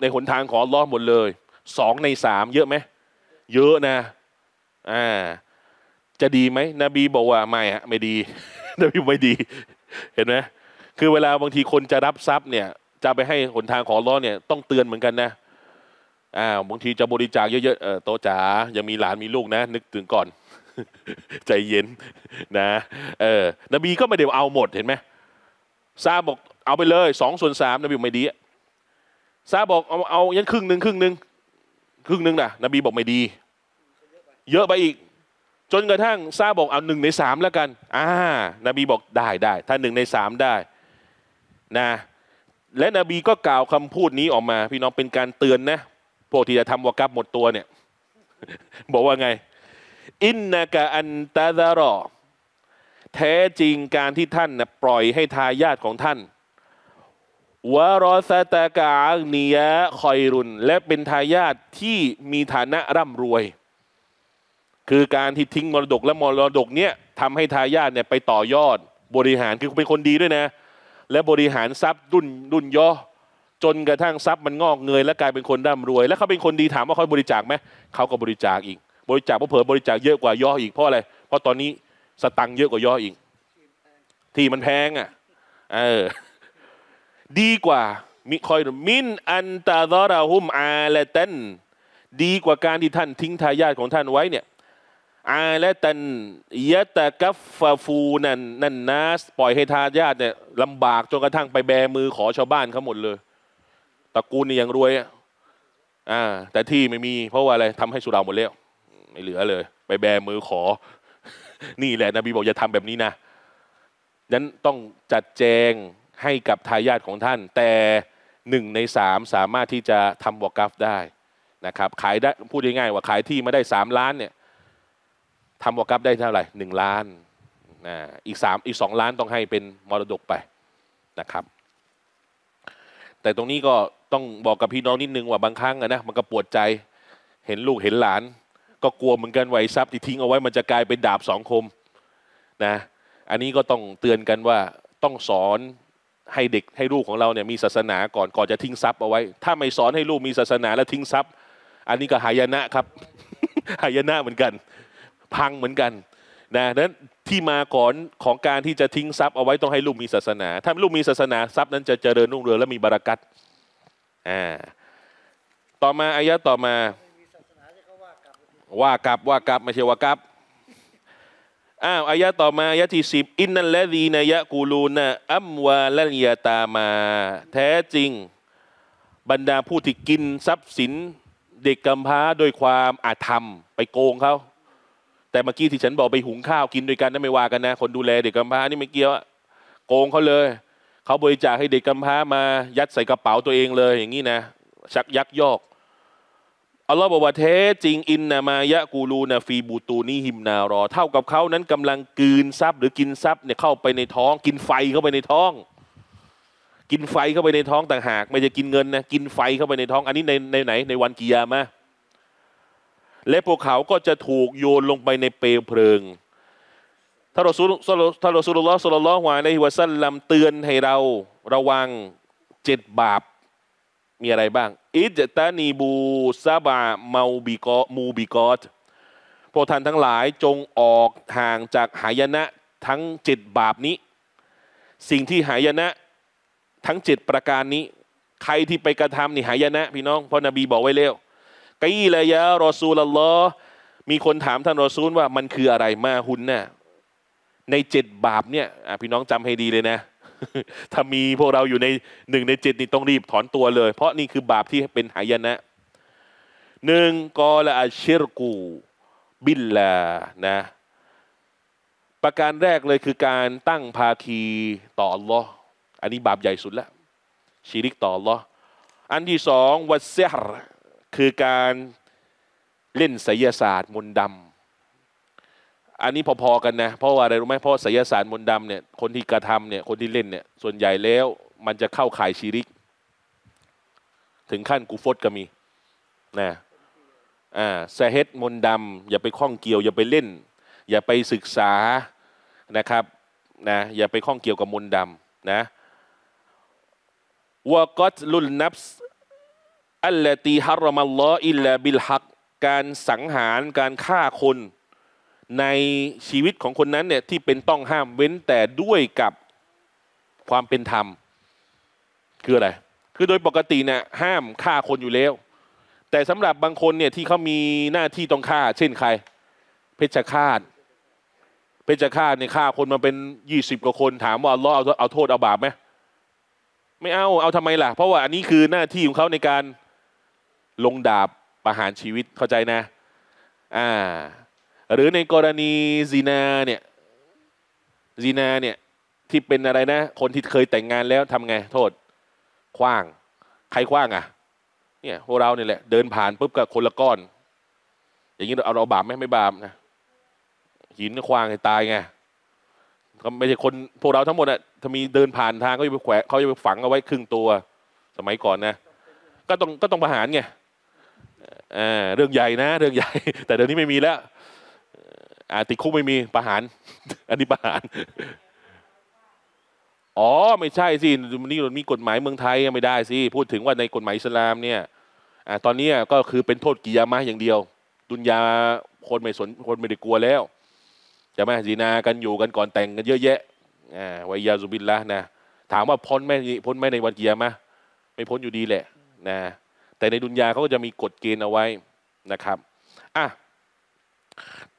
ในหนทางของอัลลอฮ์หมดเลยสองในสามเยอะไหมเยอะนะอ่าจะดีไหมนบีบอกว่าไม่ฮะไม่ดี นบีไม่ดีเห็นไหมคือเวลาบางทีคนจะรับทรัพย์เนี่ยจะไปให้หนทางของอัลลอฮ์เนี่ยต้องเตือนเหมือนกันนะอ้าวบางทีจะบริจาคเยอะๆโตจ๋ายังมีหลานมีลูกนะนึกถึงก่อน ใจเย็นนะเออนบีก็ไม่เดี๋ยวเอาหมดเห็นไหมซาบอกเอาไปเลยสองส่วนสามนบีไม่ดีซาบอกเอาเอายังครึ่งหนึ่งครึ่งหนึ่งครึ่งหนึ่งนะนบีบอกไม่ดีเยอะไปอีกจนกระทั่งซาบอกเอาหนึ่งในสามแล้วกันอ่านบีบอกได้ได้ถ้าหนึ่งในสามได้นะและนบีก็กล่าวคำพูดนี้ออกมาพี่น้องเป็นการเตือนนะพวกที่จะทำวะกับหมดตัวเนี่ยบอกว่าไงอินนากะอันตะซะรอแท้จริงการที่ท่านนะปล่อยให้ทายาทของท่านวารอซะตะกะอักนียะคอยรุนและเป็นทายาทที่มีฐานะร่ำรวยคือการที่ทิ้งมรดกและมรดกเนี่ยทำให้ทายาทเนี่ยไปต่อยอดบริหารคือเป็นคนดีด้วยนะและบริหารทรัพย์ดุนดุนยอจนกระทั่งทรัพย์มันงอกเงยและกลายเป็นคนร่ำรวยและเขาเป็นคนดีถามว่าเขาบริจาคไหมเขาก็บริจาคอีกบริจาคเพราะเผลอบริจาคเยอะกว่าย่ออีกเพราะอะไรเพราะตอนนี้สตังค์เยอะกว่าย่ออีกที่มันแพงอ่ะเออดีกว่ามิคอยมินอันตะซะรอฮุมอาละตันดีกว่าการที่ท่านทิ้งทายาทของท่านไว้เนี่ยอาละตันยะตะกัฟฟะฟูนันนันนัสปล่อยให้ทายาทเนี่ยลำบากจนกระทั่งไปแบมือขอชาวบ้านเขาหมดเลยตระกูลนี่ยังรวยอ่าแต่ที่ไม่มีเพราะว่าอะไรทำให้สุราหมดแล้วไม่เหลือเลยไปแบมือขอ นี่แหละนบีบอกอย่าทำแบบนี้นะนั้นต้องจัดแจงให้กับทายาทของท่านแต่หนึ่งในสามสามารถที่จะทำวะกัฟได้นะครับขายได้พูดง่ายๆว่าขายที่มาได้สามล้านเนี่ยทำวะกัฟได้เท่าไหร่หนึ่งล้านนะอีกสามอีกสองล้านต้องให้เป็นมรดกไปนะครับแต่ตรงนี้ก็ต้องบอกกับพี่น้องนิดนึงว่าบางครั้งนะมันก็ปวดใจเห็นลูกเห็นหลานก็กลัวเหมือนกันว่าทรัพย์ที่ทิ้งเอาไว้มันจะกลายเป็นดาบสองคมนะอันนี้ก็ต้องเตือนกันว่าต้องสอนให้เด็กให้ลูกของเราเนี่ยมีศาสนาก่อนก่อนจะทิ้งทรัพย์เอาไว้ถ้าไม่สอนให้ลูกมีศาสนาแล้วทิ้งทรัพย์อันนี้ก็หายนะครับ หายนะเหมือนกันพังเหมือนกันนะนั้นที่มาก่อนของการที่จะทิ้งทรัพย์เอาไว้ต้องให้ลูกมีศาสนาถ้าลูกมีศาสนาทรัพย์นั้นจะเจริญรุ่งเรืองและมีบารักัตอ่าต่อมาอายะต่อมาว่ากลับว่ากลับไม่ใช่ว่ากลับอ้าวอายะต่อมาอายะที่สิบอินนัลลซีนะยะกูลูนะอัมวาลัลยะตามาแท้จริงบรรดาผู้ที่กินทรัพย์สิน เด็กกำพร้าโดยความอาธรรมไปโกงเขาแต่เมื่อกี้ที่ฉันบอกไปหุงข้าวกินด้วยกันนั่นไม่ว่ากันนะคนดูแลเด็กกำพร้านี่ไม่เกี่ยวโกงเขาเลยเขาบริจาคให้เด็กกำพร้ามายัดใส่กระเป๋าตัวเองเลยอย่างนี้นะชักยักยอกอัลลอฮฺบอกว่าเทจริงอินนามายะกูลูนาฟีบูตูนีหิมนารอเท่ากับเขานั้นกำลังกืนทรัพย์หรือกินทรัพย์เนี่ยเข้าไปในท้องกินไฟเข้าไปในท้องกินไฟเข้าไปในท้องต่างหากไม่จะกินเงินนะกินไฟเข้าไปในท้องอันนี้ในในไหนในวันกิยามะห์และพวกเขาก็จะถูกโยนลงไปในเปลวเพลิงท่านรอซูลท่านรอซูลุลลอฮ์ศ็อลลัลลอฮุอะลัยฮิวะซัลลัมเตือนให้เราระวังเจ็ดบาปมีอะไรบ้างอิจตานีบูซาบะเมาบิกอมูบิกอตพวกท่านทั้งหลายจงออกห่างจากหายนะทั้งเจ็ดบาปนี้สิ่งที่หายนะทั้งเจ็ดประการนี้ใครที่ไปกระทำนี่หายนะพี่น้องเพราะนบีบอกไว้แล้วกีลายะรอซูลุลลอฮ์มีคนถามท่านรอซูลว่ามันคืออะไรมาหุนน่ะในเจ็ดบาปเนี่ยพี่น้องจำให้ดีเลยนะถ้ามีพวกเราอยู่ในหนึ่งในเจ็ดนี่ต้องรีบถอนตัวเลยเพราะนี่คือบาปที่เป็นหายนะหนึ่งกอละอัชชิรกูบิลลานะประการแรกเลยคือการตั้งภาคีต่ออัลลอฮ์อันนี้บาปใหญ่สุดแล้วชิริกต่ออัลลอฮ์อันที่สองวัซซิฮรคือการเล่นไสยศาสตร์มนต์ดำอันนี้พอๆกันนะเพราะว่าอะไรรู้ไหมเพราะไสยศาสตร์มนต์ดำเนี่ยคนที่กระทำเนี่ยคนที่เล่นเนี่ยส่วนใหญ่แล้วมันจะเข้าข่ายชิริกถึงขั้นกูฟดก็มีนะอ่าสะเฮ็ดมนต์ดำอย่าไปข้องเกี่ยวอย่าไปเล่นอย่าไปศึกษานะครับนะอย่าไปข้องเกี่ยวกับมนต์ดำนะวะกัตลุลนัฟส์อัลลาตีฮารอมัลลอฮ์อิลลาบิลฮักการสังหารการฆ่าคนในชีวิตของคนนั้นเนี่ยที่เป็นต้องห้ามเว้นแต่ด้วยกับความเป็นธรรมคืออะไรคือโดยปกติเนี่ยห้ามฆ่าคนอยู่แล้วแต่สำหรับบางคนเนี่ยที่เขามีหน้าที่ต้องฆ่าเช่นใครเพชฌฆาตเพชฌฆาตเนี่ยฆ่าคนมาเป็นยี่สิบกว่าคนถามว่าอัลเลาะห์เอาเอาโทษเอาบาปไหมไม่เอาเอาทำไมล่ะเพราะว่าอันนี้คือหน้าที่ของเขาในการลงดาบประหารชีวิตเข้าใจนะอ่าหรือในกรณีซีนาเนี่ยซีนาเนี่ยที่เป็นอะไรนะคนที่เคยแต่งงานแล้วทำไงโทษขว้างใครขว้างอ่ะเนี่ยพวกเราเนี่ยแหละเดินผ่านปุ๊บกับคนละก้อนอย่างนี้เราเอาบาปไหมไม่บาปนะหินขว้างให้ตายไงก็ไม่ใช่คนพวกเราทั้งหมดอ่ะถ้ามีเดินผ่านทางเขาจะไปแขวะเขาจะไปฝังเอาไว้ครึ่งตัวสมัยก่อนนะก็ต้องก็ต้องประหารไงอ่าเรื่องใหญ่นะเรื่องใหญ่แต่เดี๋ยวนี้ไม่มีแล้วติดคุกไม่มีประหารอันนี้ประหารอ๋อไม่ใช่สินี่มันมีกฎหมายเมืองไทยไม่ได้สิพูดถึงว่าในกฎหมายอิสลามเนี่ยตอนนี้ก็คือเป็นโทษกิยามะห์อย่างเดียวดุนยาคนไม่สนคนไม่ได้กลัวแล้วจะไหมจีนากันอยู่กันก่อนแต่งกันเยอะแยะวัยยาสุบินละนะถามว่าพ้นไหมพ้นไหมในวันกิยามะห์ไม่พ้นอยู่ดีแหละนะแต่ในดุนยาเขาก็จะมีกฎเกณฑ์เอาไว้นะครับอ่ะ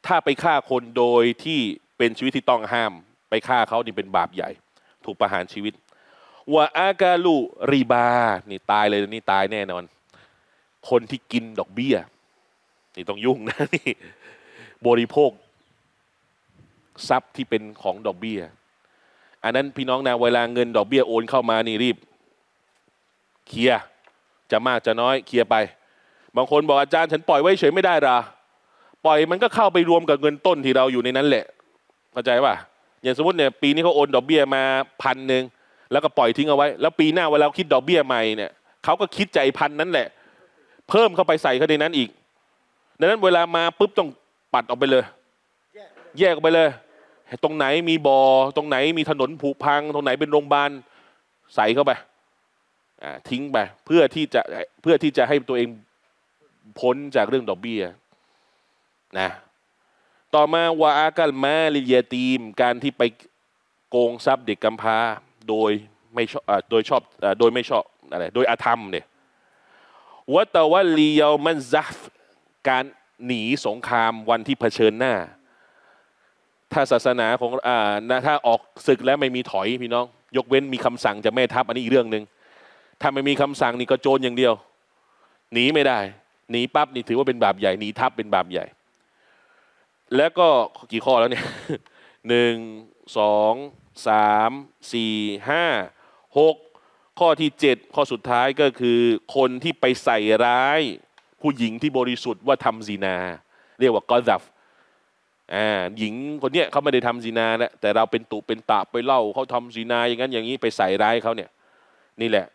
ถ้าไปฆ่าคนโดยที่เป็นชีวิตที่ต้องห้ามไปฆ่าเขานี่เป็นบาปใหญ่ถูกประหารชีวิตวะอากาลุรีบานี่ตายเลยนี่ตายแน่นอนคนที่กินดอกเบี้ยนี่ต้องยุ่งนะนี่บริโภคทรัพย์ที่เป็นของดอกเบี้ยอันนั้นพี่น้องนะเวลาเงินดอกเบี้ยโอนเข้ามานี่รีบเคลียร์จะมากจะน้อยเคลียร์ไปบางคนบอกอาจารย์ฉันปล่อยไว้เฉยไม่ได้หรอปล่อยมันก็เข้าไปรวมกับเงินต้นที่เราอยู่ในนั้นแหละเข้าใจป่ะอย่างสมมติเนี่ยปีนี้เขาโอนดอกเบี้ยมาพันหนึ่งแล้วก็ปล่อยทิ้งเอาไว้แล้วปีหน้าเวลาเราคิดดอกเบี้ยใหม่เนี่ยเขาก็คิดใจพันนั้นแหละเพิ่มเข้าไปใส่เข้าในนั้นอีกดังนั้นเวลามาปุ๊บต้องปัดออกไปเลยแยกออกไปเลยตรงไหนมีบ่อตรงไหนมีถนนผุพังตรงไหนเป็นโรงพยาบาลใส่เข้าไปทิ้งไปเพื่อที่จะเพื่อที่จะให้ตัวเองพ้นจากเรื่องดอกเบี้ยนะต่อมาวะอากัลมาลิยาตีมการที่ไปโกงทรัพย์เด็กกำพร้าโดยไม่ชอบโดยชอบโดยไม่ชอบอะไรโดยอาธรรมเนี่ยวะตะวะลียามันซัฟการหนีสงครามวันที่เผชิญหน้าถ้าศาสนาของอ่าถ้าออกศึกแล้วไม่มีถอยพี่น้องยกเว้นมีคำสั่งจากแม่ทัพอันนี้อีกเรื่องหนึ่งถ้าไม่มีคำสั่งนี่ก็โจรอย่างเดียวหนีไม่ได้ หนีปั๊บนี่ถือว่าเป็นบาปใหญ่หนีทับเป็นบาปใหญ่แล้วก็กี่ข้อแล้วเนี่ยหนึ่งสองสามสี่ห้าหกข้อที่เจ็ดข้อสุดท้ายก็คือคนที่ไปใส่ร้ายผู้หญิงที่บริสุทธิ์ว่าทำซินาเรียกว่ากอซัฟอ่าหญิงคนเนี้ยเขาไม่ได้ทำซินานะแต่เราเป็นตุเป็นตะไปเล่าเขาทำซินาอย่างนั้นอย่างนี้ไปใส่ร้ายเขาเนี่ยนี่แหละ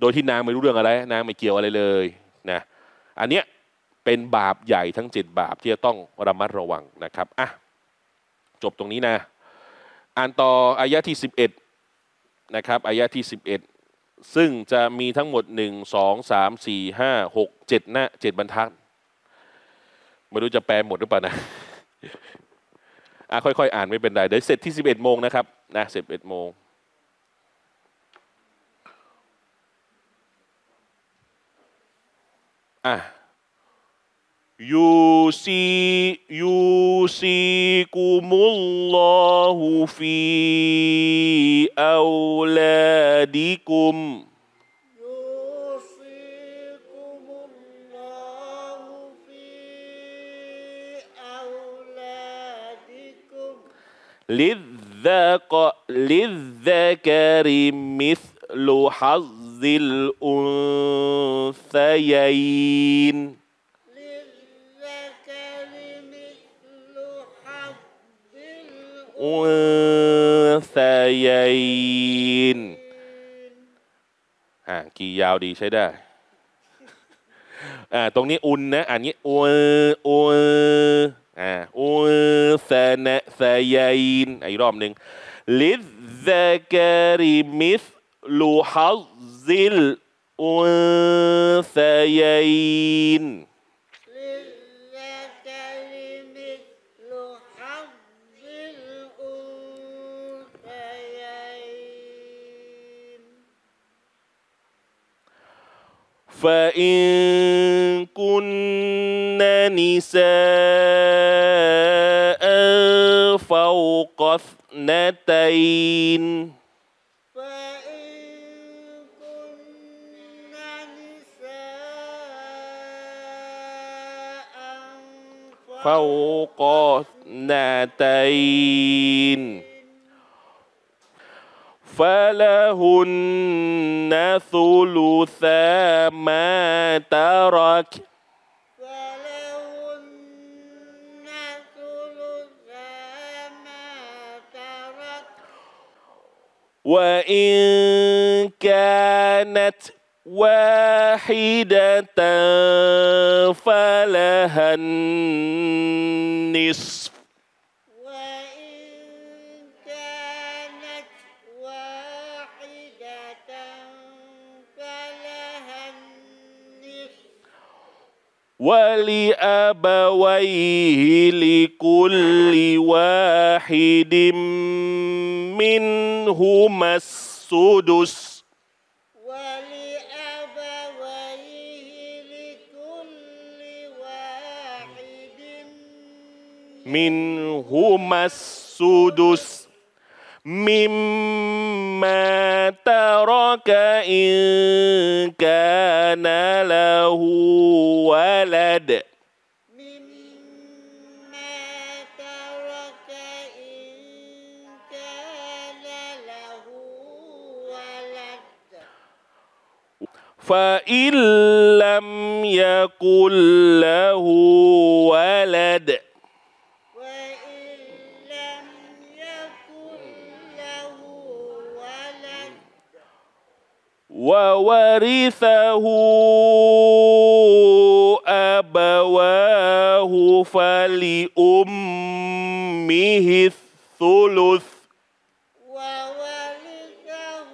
โดยที่นางไม่รู้เรื่องอะไรนางไม่เกี่ยวอะไรเลยนะอันเนี้ยเป็นบาปใหญ่ทั้งเจ็ดบาปที่จะต้องระมัดระวังนะครับอ่ะจบตรงนี้นะอ่านต่ออายะที่สิบเอ็ดนะครับอายะที่สิบเอ็ดซึ่งจะมีทั้งหมดหนึ่ง สอง สาม สี่ ห้า หก เจ็ดหน้าเจ็ดบรรทัดไม่รู้จะแปลหมดหรือเปล่านะอ่ะค่อยๆอ่านไม่เป็นไรเดี๋ยวเสร็จที่สิบเอ็ดโมงนะครับนะสิบเอ็ดโมงอ่ะยูซียูซีกุมุลลอฮุฟีเอาลาดิกุมยูซีกุมุลลอฮุฟีเอาลาดิกุมลิซะกะลิซะกะริมิสลุฮัซซิลอุนซะยัยนอุสยัยนอ่ากี่ยาวดีใช้ได้อ่าตรงนี้อุนนะอันนี้อุอุอ่าอุสนะสยัยนอีกรอบหนึ่งลิซะกะริมิสลุฮัซซิลอุสยัยนفإن كن نساء فوق اثنتين فوق اثنتين فلهن ثلث ما ترك فلهن ثلث ما ترك وإن كانت واحدة فلها النصف وَلِأَبَوَيْهِ لِكُلِّ وَاحِدٍ مِّنْهُمَا السُّدُسُ وَلِأَبَوَيْهِ لِكُلِّ وَاحِدٍ مِّنْهُمَا السُّدُسُ مما ترك إن كان له ولد مما ترك إن كان له ولد فإن لم يكن له ولد وورثه أبواه فلأمه الثلث وورثه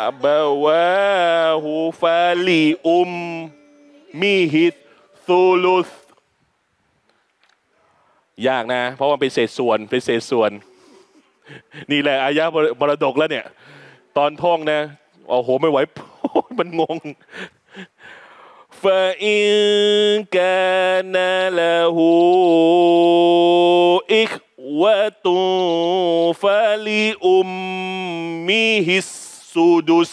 أبواه فلأمه الثلث ยากนะเพราะมันเป็นเศษส่วนเป็นเศษส่วนนี่แหละอายะห์มรดกแล้วเนี่ยตอนท่องนะโอ้โหไม่ไหวมันงงฟาอินกานะละหูอิกวะตุฟาลิอุมมิฮิสซุดุส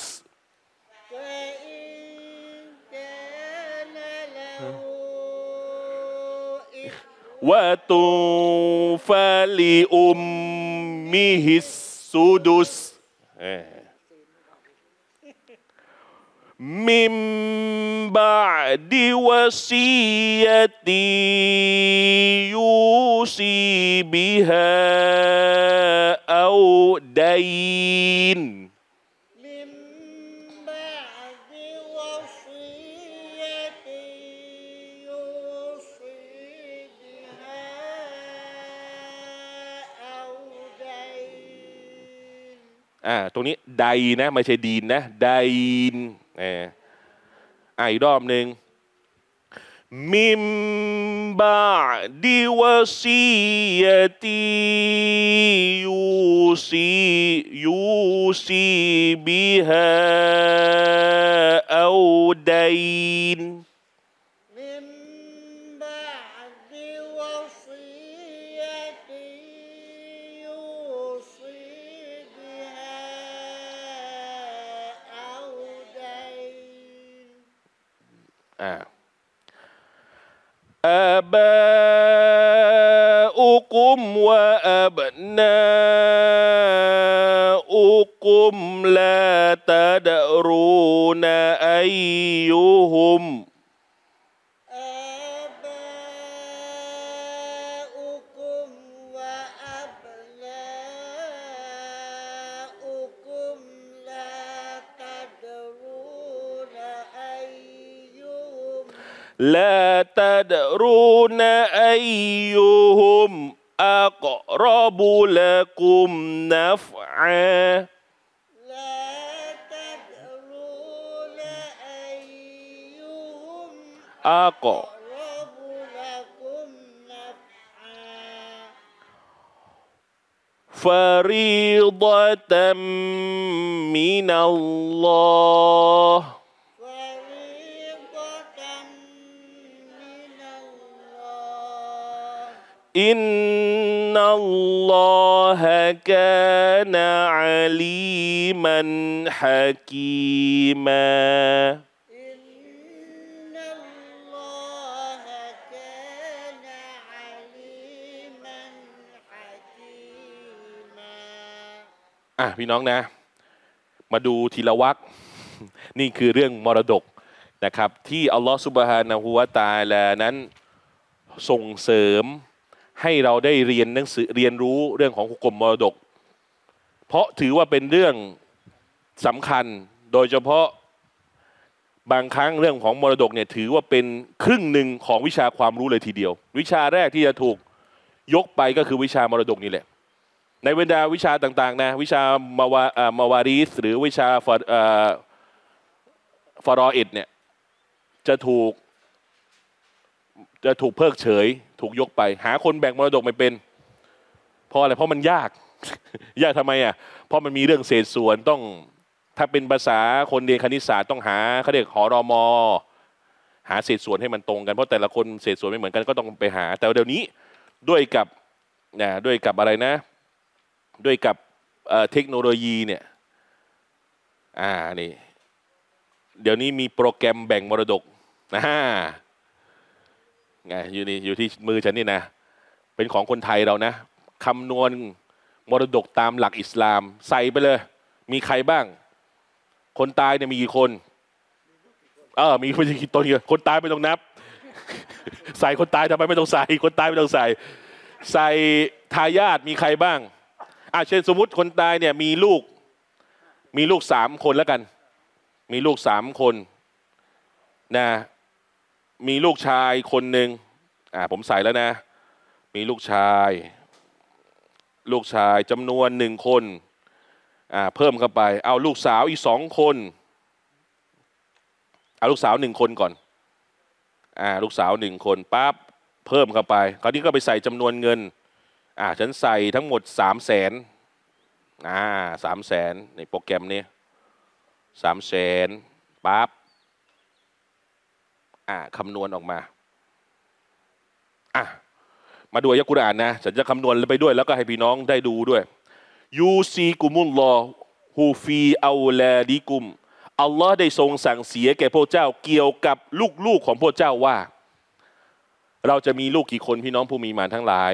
ฟาอินกา وَتُوفَ لِأُمِّهِ السُّدُسُ مِنْ بَعْدِ وَصِيَّةٍ يُوصِي بِهَا أَوْ دَيْنٍอ่าตรงนี้ไดนะไม่ใช่ดีนนะไดนอ่าอีกรอบหนึ่งมิมบาดิวซียติยูซียูซีบิฮาเอาไดนأباؤكم وأبناؤكم لا تدرون أيهم أباؤكم وأبناؤكم لا تدرون أيهم لا تدرون أيهم أقرب لكم نفعا لا تدرون أيهم أقرب لكم نفعا فريضة من الله إن الله كان عليما حكيما إن الله كان عليما حكيما อ่ะพี่น้องนะมาดูทีละวรรคนี่คือเรื่องมรดกนะครับที่อัลลอฮฺซุบฮานะฮูวะตะอาลานั้นส่งเสริมให้เราได้เรียนหนังสือเรียนรู้เรื่องของหุกกลมมรดกเพราะถือว่าเป็นเรื่องสำคัญโดยเฉพาะบางครั้งเรื่องของมรดกเนี่ยถือว่าเป็นครึ่งหนึ่งของวิชาความรู้เลยทีเดียววิชาแรกที่จะถูกยกไปก็คือวิชามรดกนี่แหละในบรรดาวิชาต่างๆนะวิชามาวา มาวารีสหรือวิชาฟารออิดเนี่ยจะถูกจะถูกเพิกเฉยถูกยกไปหาคนแบ่งมรดกไม่เป็นเพราะอะไรเพราะมันยาก ยากทำไมอ่ะเพราะมันมีเรื่องเศษส่วนต้องถ้าเป็นภาษาคนเรียนคณิตศาสตร์ต้องหาเขาเรียกหรมอหาเศษส่วนให้มันตรงกันเพราะแต่ละคนเศษส่วนไม่เหมือนกันก็ต้องไปหาแต่เดี๋ยวนี้ด้วยกับนะด้วยกับอะไรนะด้วยกับเอ่อเทคโนโลยีเนี่ยอ่านี่เดี๋ยวนี้มีโปรแกรมแบ่งมรดกนะอยู่นี่อยู่ที่มือฉันนี่นะเป็นของคนไทยเรานะคำนวณมรดกตามหลักอิสลามใส่ไปเลยมีใครบ้างคนตายเนี่ยมีกี่คนเออมีไม่ใช่กี่ตัวเนี่ยคนตายไม่ต้องนับ ใส่คนตายทำไมไม่ต้องใส่คนตายไม่ต้องใส่ใส่ทายาทมีใครบ้างอ่ะเช่นสมมติคนตายเนี่ยมีลูกมีลูกสามคนแล้วกันมีลูกสามคนนะมีลูกชายคนหนึ่งอ่าผมใส่แล้วนะมีลูกชายลูกชายจำนวนหนึ่งคนอ่าเพิ่มเข้าไปเอาลูกสาวอีกสองคนเอาลูกสาวหนึ่งคนก่อนอ่าลูกสาวหนึ่งคนปั๊บเพิ่มเข้าไปคราวนี้ก็ไปใส่จำนวนเงินอ่าฉันใส่ทั้งหมดสามแสนอ่าสามแสนในโปรแกรมนี้สามแสนปั๊บคำนวณออกมาอ่ะมาดูอายะกุรอานนะฉันจะคำนวณไปด้วยแล้วก็ให้พี่น้องได้ดูด้วยยูซีกุมุลลอฮูฟีเอาลาดิกุมอัลลอฮ์ได้ทรงสั่งเสียแก่พวกเจ้าเกี่ยวกับลูกๆของพวกเจ้าว่า เราจะมีลูกกี่คนพี่น้องผู้มีมารทั้งหลาย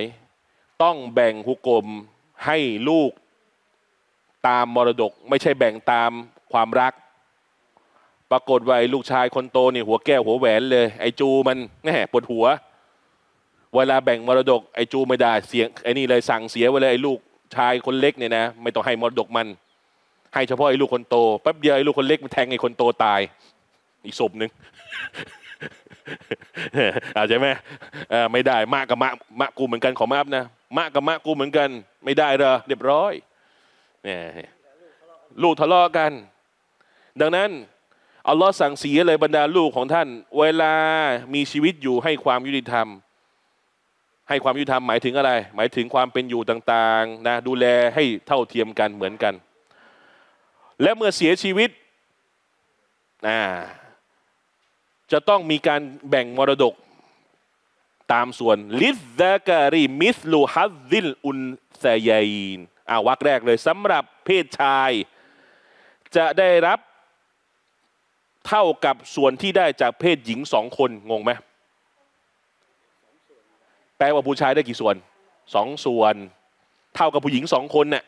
ต้องแบ่งหุกมให้ลูกตามมรดกไม่ใช่แบ่งตามความรักปรากฏว่าไอ้ลูกชายคนโตนี่หัวแก้วหัวแหวนเลยไอ้จูมันแง่ปวดหัวเวลาแบ่งมรดกไอ้จูไม่ได้เสียงไอ้นี่เลยสั่งเสียไว้เลยไอ้ลูกชายคนเล็กเนี่ยนะไม่ต้องให้มรดกมันให้เฉพาะไอ้ลูกคนโตแป๊บเดียวไอ้ลูกคนเล็กมันแทงไอ้คนโตตายอีกศพหนึ่ง อาจจะไหมไม่ได้มากกับมะมะกูเหมือนกันขอมาอัพนะมะกับมะกูเหมือนกันไม่ได้เหรอเรียบร้อยเนี่ยลูกทะเลาะกันดังนั้นอัลลอฮ์สั่งเสียเลยบรรดาลูกของท่านเวลามีชีวิตอยู่ให้ความยุติธรรมให้ความยุติธรรมหมายถึงอะไรหมายถึงความเป็นอยู่ต่างๆนะดูแลให้เท่าเทียมกันเหมือนกันและเมื่อเสียชีวิตนะจะต้องมีการแบ่งมรดกตามส่วนลิซซะกะรีมิสลูฮัซซิลอุนซะยัยนอ่ะวรรคแรกเลยสำหรับเพศชายจะได้รับเท่ากับส่วนที่ได้จากเพศหญิงสองคนงงไหมแปลว่าผู้ชายได้กี่ส่วนสองส่วนเท่ากับผู้หญิงสองคนเนี่ย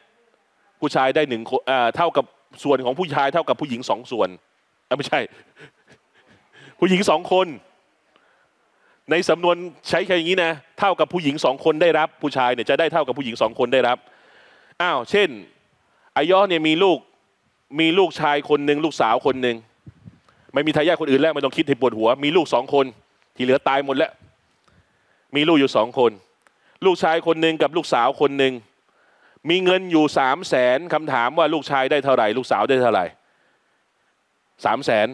ผู้ชายได้หนึ่งคนเท่ากับส่วนของผู้ชายเท่ากับผู้หญิงสองส่วนไม่ใช่ผู้หญิงสองคนในสำนวนใช้แค่อย่างนี้นะเท่ากับผู้หญิงสองคนได้รับผู้ชายเนี่ยจะได้เท่ากับผู้หญิงสองคนได้รับอ้าวเช่นอายอเนี่ยมีลูกมีลูกชายคนหนึ่งลูกสาวคนหนึ่งไม่มีทายาทคนอื่นแล้วไม่ต้องคิดให้ปวดหัวมีลูกสองคนที่เหลือตายหมดแล้วมีลูกอยู่สองคนลูกชายคนหนึ่งกับลูกสาวคนหนึ่งมีเงินอยู่สามแสนคำถามว่าลูกชายได้เท่าไหร่ลูกสาวได้เท่าไหร่สามแสน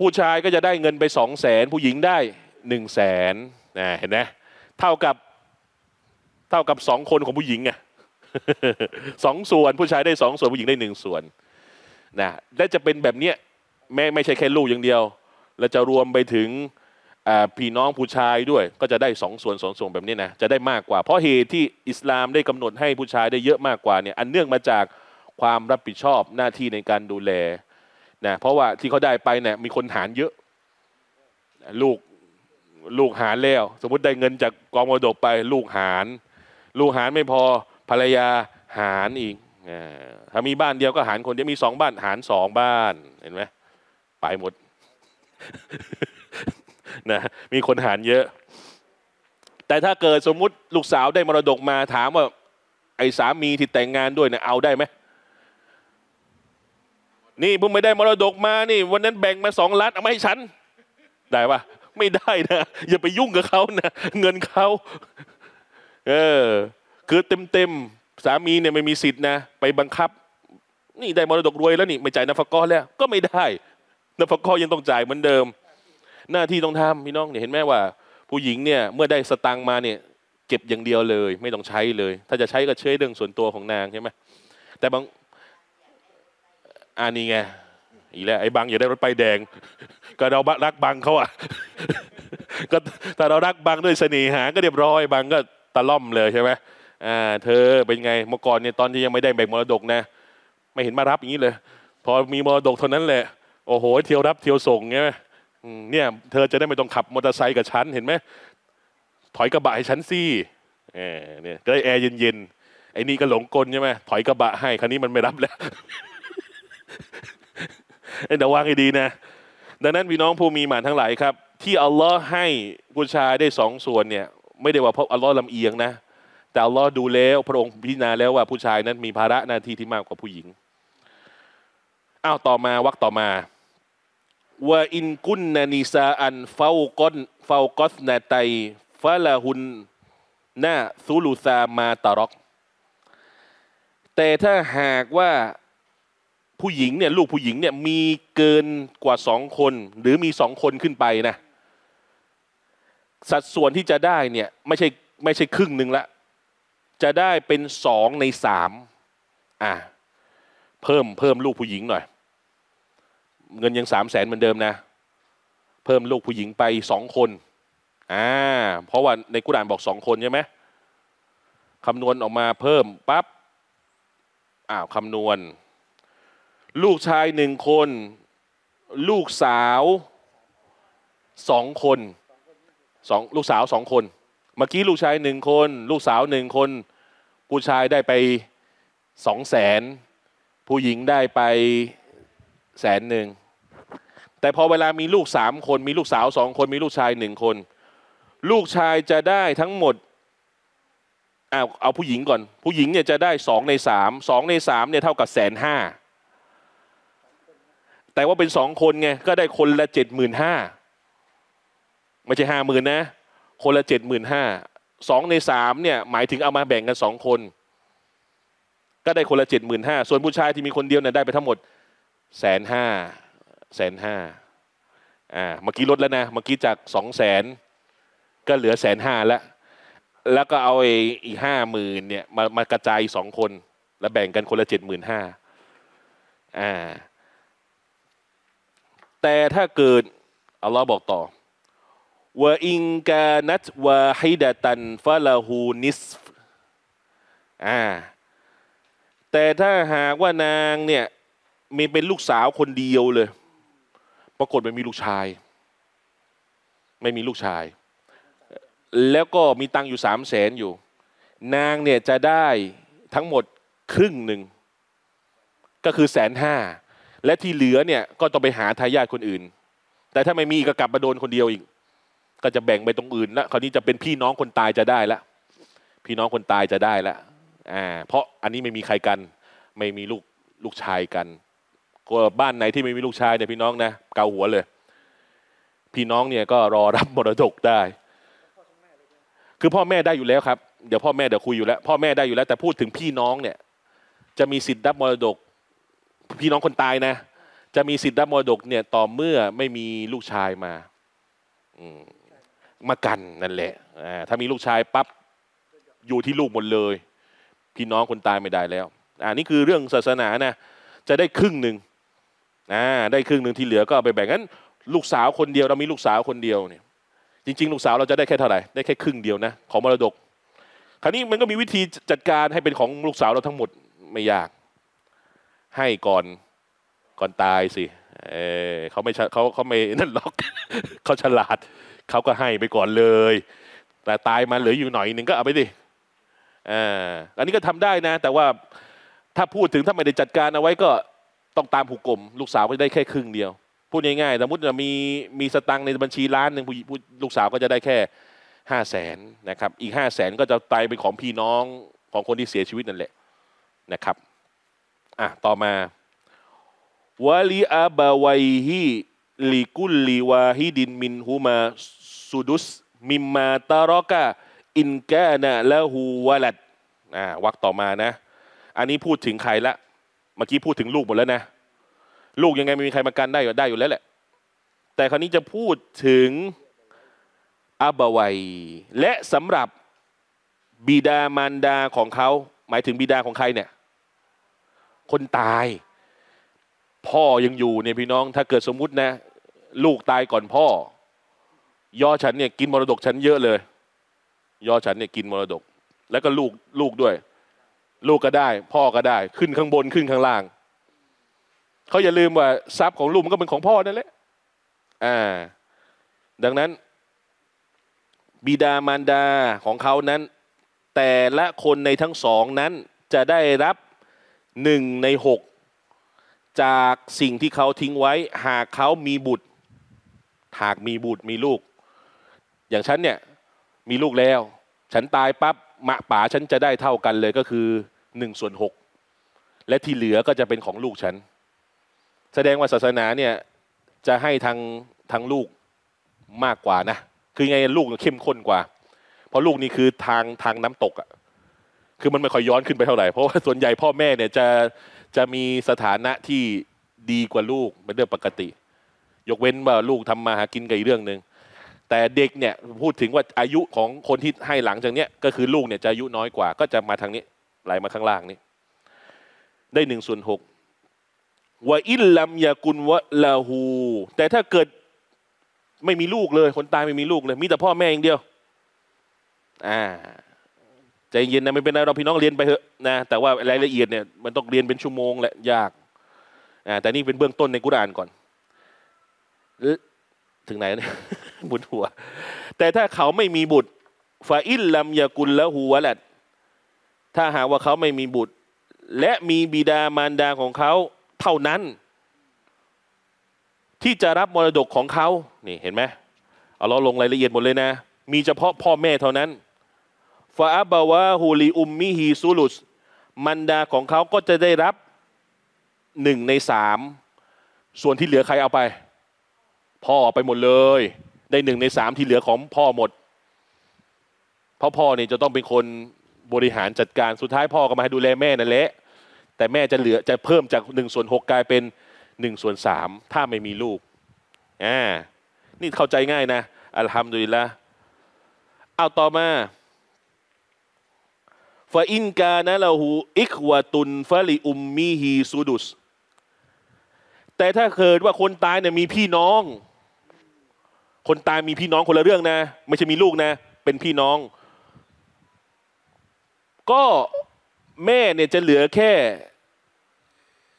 ผู้ชายก็จะได้เงินไปสองแสนผู้หญิงได้หนึ่งแสนนะเห็นไหมเท่ากับเท่ากับสองคนของผู้หญิงอ่ะ สองส่วนผู้ชายได้สองส่วนผู้หญิงได้หนึ่งส่วนนะและจะเป็นแบบเนี้ยแม่ไม่ใช่แค่ลูกอย่างเดียวเราจะรวมไปถึงพี่น้องผู้ชายด้วยก็จะได้สองส่วนสองส่วนแบบนี้นะจะได้มากกว่าเพราะเหตุที่อิสลามได้กำหนดให้ผู้ชายได้เยอะมากกว่าเนี่ยอันเนื่องมาจากความรับผิดชอบหน้าที่ในการดูแลนะเพราะว่าที่เขาได้ไปเนี่ยมีคนหารเยอะลูกลูกหารแล้วสมมติได้เงินจากกองมรดกไปลูกหารลูกหารไม่พอภรรยาหารอีกถ้ามีบ้านเดียวก็หารคนเดียวมีสองบ้านหารสองบ้านเห็นไหมไปหมด นะมีคนหารเยอะแต่ถ้าเกิดสมมุติลูกสาวได้มรดกมาถามว่าไอ้สามีที่แต่งงานด้วยเนี่ยเอาได้ไหมนี่เพิ่งไม่ได้มรดกมานี่วันนั้นแบ่งมาสองล้านเอามาให้ฉันได้ปะไม่ได้นะอย่าไปยุ่งกับเขานะเงินเขาเออคือเต็มเต็มสามีเนี่ยไม่มีสิทธิ์นะไปบังคับนี่ได้มรดกรวยแล้วนี่ไม่จ่ายนาฟกอแล้วก็ไม่ได้นาฟกอยังต้องจ่ายเหมือนเดิมหน้าที่ต้องทำพี่น้องเนี่ยเห็นไหมว่าผู้หญิงเนี่ยเมื่อได้สตังมาเนี่ยเก็บอย่างเดียวเลยไม่ต้องใช้เลยถ้าจะใช้ก็ใช้เรื่องส่วนตัวของนางใช่ไหมแต่บางอันนี้ไงอีแล้วไอ้บางอย่าได้รถไปแดง ก็เรารักบางเขาอ่ะก็แต่เรารักบางด้วยเสน่หาก็เรียบร้อยบางก็ตะล่อมเลยใช่ไหมอ่าเธอเป็นไงเมื่อก่อนเนี่ยตอนที่ยังไม่ได้แบ่งมรดกนะไม่เห็นมารับอย่างนี้เลยพอมีมรดกเท่านั้นแหละโอ้โหเที่ยวรับเที่ยวส่งใช่ไหมเนี่ยเธอจะได้ไม่ต้องขับมอเตอร์ไซค์กับฉันเห็นไหมถอยกระบะให้ฉันซี่เนี่ยก็ได้แอร์เย็นๆไอ้นี่ก็หลงกลใช่ไหมถอยกระบะให้คันนี้มันไม่รับแล้วไอ้เดาว่างให้ดีนะดังนั้นพี่น้องผู้มีหมานทั้งหลายครับที่อัลลอฮ์ให้ผู้ชายได้สองส่วนเนี่ยไม่ได้ว่าเพราะอัลลอฮ์ลำเอียงนะแต่อัลลอฮ์ดูแล้วพระองค์พิจารณาแล้วว่าผู้ชายนั้นมีภาระหน้าที่ที่มากกว่าผู้หญิงอ้าวต่อมาวรรคต่อมาว่าอินกุนนานิซาอันเฝ้ากอนเฝ้ากอสนาไตฟาลาหุนหน้าซูลูซามาตารอกแต่ถ้าหากว่าผู้หญิงเนี่ยลูกผู้หญิงเนี่ยมีเกินกว่าสองคนหรือมีสองคนขึ้นไปนะสัดส่วนที่จะได้เนี่ยไม่ใช่ไม่ใช่ครึ่งหนึ่งละจะได้เป็นสองในสามอ่ะเพิ่มเพิ่มลูกผู้หญิงหน่อยเงินยังสามแสนเหมือนเดิมนะเพิ่มลูกผู้หญิงไปสองคนอ่าเพราะว่าในกุรอานบอกสองคนใช่ไหมคำนวณออกมาเพิ่มปั๊บอ้าวคำนวณลูกชายหนึ่งคนลูกสาวสองคน สองลูกสาวสองคนเมื่อกี้ลูกชายหนึ่งคนลูกสาวหนึ่งคนผู้ชายได้ไปสองแสนผู้หญิงได้ไปแสนหนึ่งแต่พอเวลามีลูกสามคนมีลูกสาวสองคนมีลูกชายหนึ่งคนลูกชายจะได้ทั้งหมดเอาเอาผู้หญิงก่อนผู้หญิงเนี่ยจะได้สองในสามสองในสามเนี่ยเท่ากับแสนห้าแต่ว่าเป็นสองคนไงก็ได้คนละเจ็ดหมื่นห้าไม่ใช่ห้าหมื่นนะคนละเจ็ดหมื่นห้าสองในสามเนี่ยหมายถึงเอามาแบ่งกันสองคนก็ได้คนละเจ็ดหมื่นห้าส่วนผู้ชายที่มีคนเดียวเนี่ยได้ไปทั้งหมดแสนห้าแสนห้าอ่าเมื่อกี้ลดแล้วนะเมื่อกี้จากสองแสนก็เหลือแสนห้าแล้วแล้วก็เอาอีกห้าหมื่นเนี่ยมามากระจายสองคนแล้วแบ่งกันคนละเจ็ดหมื่นห้าอ่าแต่ถ้าเกิดอัลลอฮ์บอกต่อว่าอิงกานัตวาฮิดะตันฟะลาฮูนิสอ่าแต่ถ้าหากว่านางเนี่ยมีเป็นลูกสาวคนเดียวเลยปรากฏไม่มีลูกชายไม่มีลูกชายแล้วก็มีตังอยู่สามแสนอยู่นางเนี่ยจะได้ทั้งหมดครึ่งหนึ่งก็คือแสนห้าและที่เหลือเนี่ยก็ต้องไปหาทายาทคนอื่นแต่ถ้าไม่มีก็กลับมาโดนคนเดียวอีกก็จะแบ่งไปตรงอื่นแล้วคราวนี้จะเป็นพี่น้องคนตายจะได้ละพี่น้องคนตายจะได้ละอ่าเพราะอันนี้ไม่มีใครกันไม่มีลูกลูกชายกันก็บ้านไหนที่ไม่มีลูกชายเนี่ยพี่น้องนะเกาหัวเลยพี่น้องเนี่ยก็รอรับมรดกได้คือพ่อแม่ได้อยู่แล้วครับเดี๋ยวพ่อแม่เดี๋ยวคุยอยู่แล้วพ่อแม่ได้อยู่แล้วแต่พูดถึงพี่น้องเนี่ยจะมีสิทธิ์รับมรดกพี่น้องคนตายนะจะมีสิทธิ์รับมรดกเนี่ยต่อเมื่อไม่มีลูกชายมาอืมมากันนั่นแหละอ่าถ้ามีลูกชายปั๊บอยู่ที่ลูกหมดเลยพี่น้องคนตายไม่ได้แล้วอ่านี่คือเรื่องศาสนานะจะได้ครึ่งหนึ่งอ่าได้ครึ่งหนึ่งที่เหลือก็เอาไปแบ่งงั้นลูกสาวคนเดียวเรามีลูกสาวคนเดียวเนี่ยจริงๆลูกสาวเราจะได้แค่เท่าไหร่ได้แค่ครึ่งเดียวนะของมรดกคราวนี้มันก็มีวิธีจัดการให้เป็นของลูกสาวเราทั้งหมดไม่ยากให้ก่อนก่อนตายสิเออเขาไม่เขาเขาไม่นั่นหรอก เขาฉลาดเขาก็ให้ไปก่อนเลยแต่ตายมาเหลืออยู่หน่อยหนึ่งก็เอาไปดิอ่าอันนี้ก็ทำได้นะแต่ว่าถ้าพูดถึงถ้าไม่ได้จัดการเอาไว้ก็ต้องตามผูกกลมลูกสาวก็จะได้แค่ครึ่งเดียวพูดง่ายๆสมมติมีมีสตังในบัญชีล้านหนึ่งลูกสาวก็จะได้แค่ห้าแสนนะครับอีกห้าแสนก็จะตายเป็นของพี่น้องของคนที่เสียชีวิตนั่นแหละนะครับอ่ะต่อมาวะลิอาบะวัยฮิลิกุลลิวาฮิดินมินหุมาสุดุสมิมมาตารอกะอินกานะละหูวะลัดอ่ะวักต่อมานะอันนี้พูดถึงใครละเมื่อกี้พูดถึงลูกหมดแล้วนะลูกยังไงไม่มีใครมากันได้อยู่ได้อยู่แล้วแหละแต่คราวนี้จะพูดถึงอาบะวัยและสำหรับบิดามารดาของเขาหมายถึงบิดาของใครเนี่ยคนตายพ่อยังอยู่เนี่ยพี่น้องถ้าเกิดสมมุตินะลูกตายก่อนพ่อย่อฉันเนี่ยกินมรดกฉันเยอะเลยย่อฉันเนี่ยกินมรดกแล้วก็ลูกลูกด้วยลูกก็ได้พ่อก็ได้ขึ้นข้างบนขึ้นข้างล่างเขาอย่าลืมว่าทรัพย์ของลูกมันก็เป็นของพ่อนั่นแหละอ่าดังนั้นบิดามารดาของเขานั้นแต่ละคนในทั้งสองนั้นจะได้รับหนึ่งในหกจากสิ่งที่เขาทิ้งไว้หากเขามีบุตรหากมีบุตรมีลูกอย่างฉันเนี่ยมีลูกแล้วฉันตายปั๊บมะป๋าฉันจะได้เท่ากันเลยก็คือหนึ่งส่วนหกและที่เหลือก็จะเป็นของลูกฉันแสดงว่าศาสนาเนี่ยจะให้ทางทางลูกมากกว่านะคือไงลูกเข้มข้นกว่าเพราะลูกนี่คือทางทางน้ำตกอ่ะคือมันไม่ค่อยย้อนขึ้นไปเท่าไหร่เพราะว่าส่วนใหญ่พ่อแม่เนี่ยจะจะมีสถานะที่ดีกว่าลูกเป็นเรื่องปกติยกเว้นว่าลูกทำมาหากินกับอีกเรื่องหนึ่งแต่เด็กเนี่ยพูดถึงว่าอายุของคนที่ให้หลังจากเนี้ยก็คือลูกเนี่ยจะอายุน้อยกว่าก็จะมาทางนี้ไหลมาข้างล่างนี้ได้หนึ่งส่วนหกวะอิลลัมยากุลวะลาหูแต่ถ้าเกิดไม่มีลูกเลยคนตายไม่มีลูกเลยมีแต่พ่อแม่อย่างเดียวอ่าใจเย็นนะไม่เป็นไรเราพี่น้องเรียนไปเถอะนะแต่ว่ารายละเอียดเนี่ยมันต้องเรียนเป็นชั่วโมงแหละยากอ่าแต่นี่เป็นเบื้องต้นในกุรอานก่อนถึงไหนเนี่ย บุตรหัวแต่ถ้าเขาไม่มีบุตรฟาอิลลัมยากุลละหัวแหละถ้าหากว่าเขาไม่มีบุตรและมีบิดามารดาของเขาเท่านั้นที่จะรับมรดกของเขานี่เห็นไหมเอาเราลงรายละเอียดหมดเลยนะมีเฉพาะพ่อแม่เท่านั้นฟาอับบาวะฮูลีอุมมิฮีซูลุสมารดาของเขาก็จะได้รับหนึ่งในสามส่วนที่เหลือใครเอาไปพ่อไปหมดเลยได้หนึ่งในสามที่เหลือของพ่อหมดเพราะพ่อเนี่ยจะต้องเป็นคนบริหารจัดการสุดท้ายพ่อก็มาให้ดูแลแม่นั่นแหละแต่แม่จะเหลือจะเพิ่มจากหนึ่งส่วนหกกลายเป็นหนึ่งส่วนสามถ้าไม่มีลูกอ่านี่เข้าใจง่ายนะอัลฮัมดุลิลละห์เอาต่อมาฟาอินกานะละหูอิควะตุนฟาลิอุมมีฮีซูดุสแต่ถ้าเกิดว่าคนตายเนี่ยมีพี่น้องคนตายมีพี่น้องคนละเรื่องนะไม่ใช่มีลูกนะเป็นพี่น้องก็แม่เนี่ยจะเหลือแค่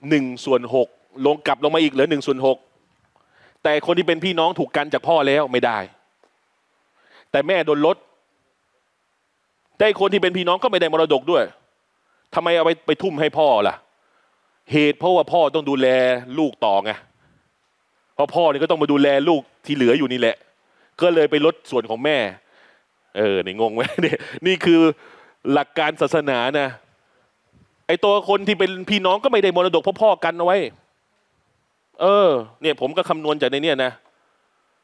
หนึ่งส่วนหกลงกลับลงมาอีกเหลือหนึ่งส่วนหกแต่คนที่เป็นพี่น้องถูกกันจากพ่อแล้วไม่ได้แต่แม่โดนลดได้คนที่เป็นพี่น้องก็ไม่ได้มรดกด้วยทำไมเอาไปไปทุ่มให้พ่อล่ะเหตุเพราะว่าพ่อต้องดูแลลูกต่อไงเพราะพ่อเนี่ยก็ต้องมาดูแลลูกที่เหลืออยู่นี่แหละก็เลยไปลดส่วนของแม่เออนี่งงไหมเนี่ยนี่คือหลักการศาสนานะไอตัวคนที่เป็นพี่น้องก็ไม่ได้มรดกเพราะพ่อกันเอาไว้เออเนี่ยผมก็คำนวณจากในเนี่ยนะ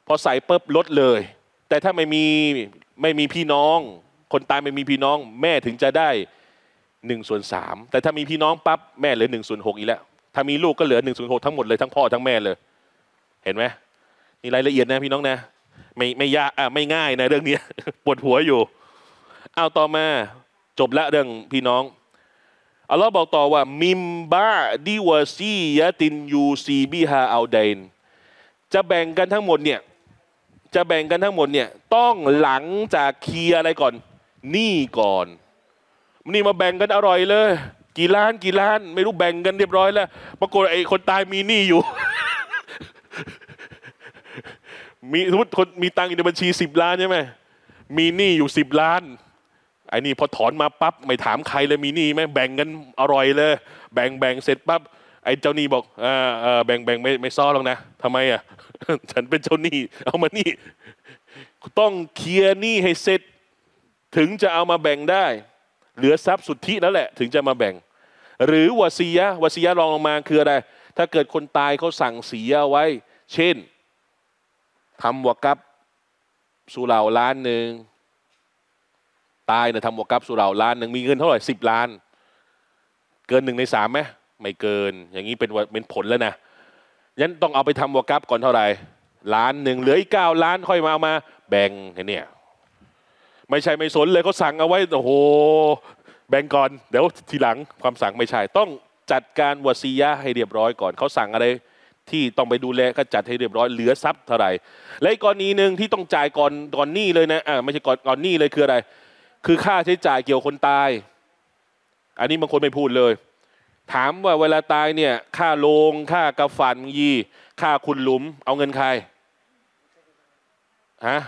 พอใส่ปุ๊บลดเลยแต่ถ้าไม่มีไม่มีพี่น้องคนตายไม่มีพี่น้องแม่ถึงจะได้หนึ่งส่วนสามแต่ถ้ามีพี่น้องปั๊บแม่เหลือหนึ่งส่วนหกอีกแล้วถ้ามีลูกก็เหลือหนึ่งส่วนหกทั้งหมดเลยทั้งพ่อทั้งแม่เลยเห็นไหมนี่รายละเอียดนะพี่น้องนะไม่ไม่ยากอ่ะไม่ง่ายนะเรื่องนี้ ปวดหัวอยู่เอาต่อมาจบละเรื่องพี่น้องอัลลอฮ์บอกต่อว่ามิมบะดิวซียะตินยูซีบิฮาอัลไดนจะแบ่งกันทั้งหมดเนี่ยจะแบ่งกันทั้งหมดเนี่ยต้องหลังจากเคลียร์อะไรก่อนหนี้ก่อนนี่มาแบ่งกันอร่อยเลยกี่ล้านกี่ล้านไม่รู้แบ่งกันเรียบร้อยแล้วปรากฏไอ้คนตายมีหนี้อยู่ มีสมมติคนมีตังค์อยู่ในบัญชีสิบล้านใช่ไหมมีหนี้อยู่สิบล้านไอ้นี่พอถอนมาปั๊บไม่ถามใครเลยมีหนี้ไหมแบ่งกันอร่อยเลยแบ่งแบ่งเสร็จปั๊บไอ้เจ้าหนี้บอกเออเออแบ่งแบ่งไม่ไม่ซ้อหรอกนะทำไมอ่ะ ฉันเป็นเจ้าหนี้เอามาหนี้ต้องเคลียร์หนี้ให้เสร็จถึงจะเอามาแบ่งได้เหลือทรัพย์สุทธินั่นแหละถึงจะมาแบ่งหรือวะซียะห์วะซียะห์รองลงมาคืออะไรถ้าเกิดคนตายเขาสั่งเสียไว้เช่นทำวะกับสุเหร่าล้านหนึ่งตายเนี่ยทำวะกับสุเหร่าล้านหนึ่งมีเงินเท่าไหร่สิบล้านเกินหนึ่งในสามไหมไม่เกินอย่างนี้เป็นเป็นผลแล้วนะยันต้องเอาไปทำวะกับก่อนเท่าไหร่ล้านหนึ่งเหลืออีกเก้าล้านค่อยมาเอามาแบ่งเนี่ยไม่ใช่ไม่สนเลยเขาสั่งเอาไว้โอ้โหแบ่งก่อนเดี๋ยวทีหลังความสั่งไม่ใช่ต้องจัดการวะซียะห์ให้เรียบร้อยก่อนเขาสั่งอะไรที่ต้องไปดูแลก็จัดให้เรียบร้อยเหลือทรัพย์เท่าไหร่และอีกกรณีหนึ่งที่ต้องจ่ายก่อนก่อนหนี้เลยนะอ่าไม่ใช่ก่อนก่อนหนี้เลยคืออะไรคือค่าใช้จ่ายเกี่ยวคนตายอันนี้บางคนไม่พูดเลยถามว่าเวลาตายเนี่ยค่าโรงค่ากระฝันยีค่าคุณหลุมเอาเงินใครฮะ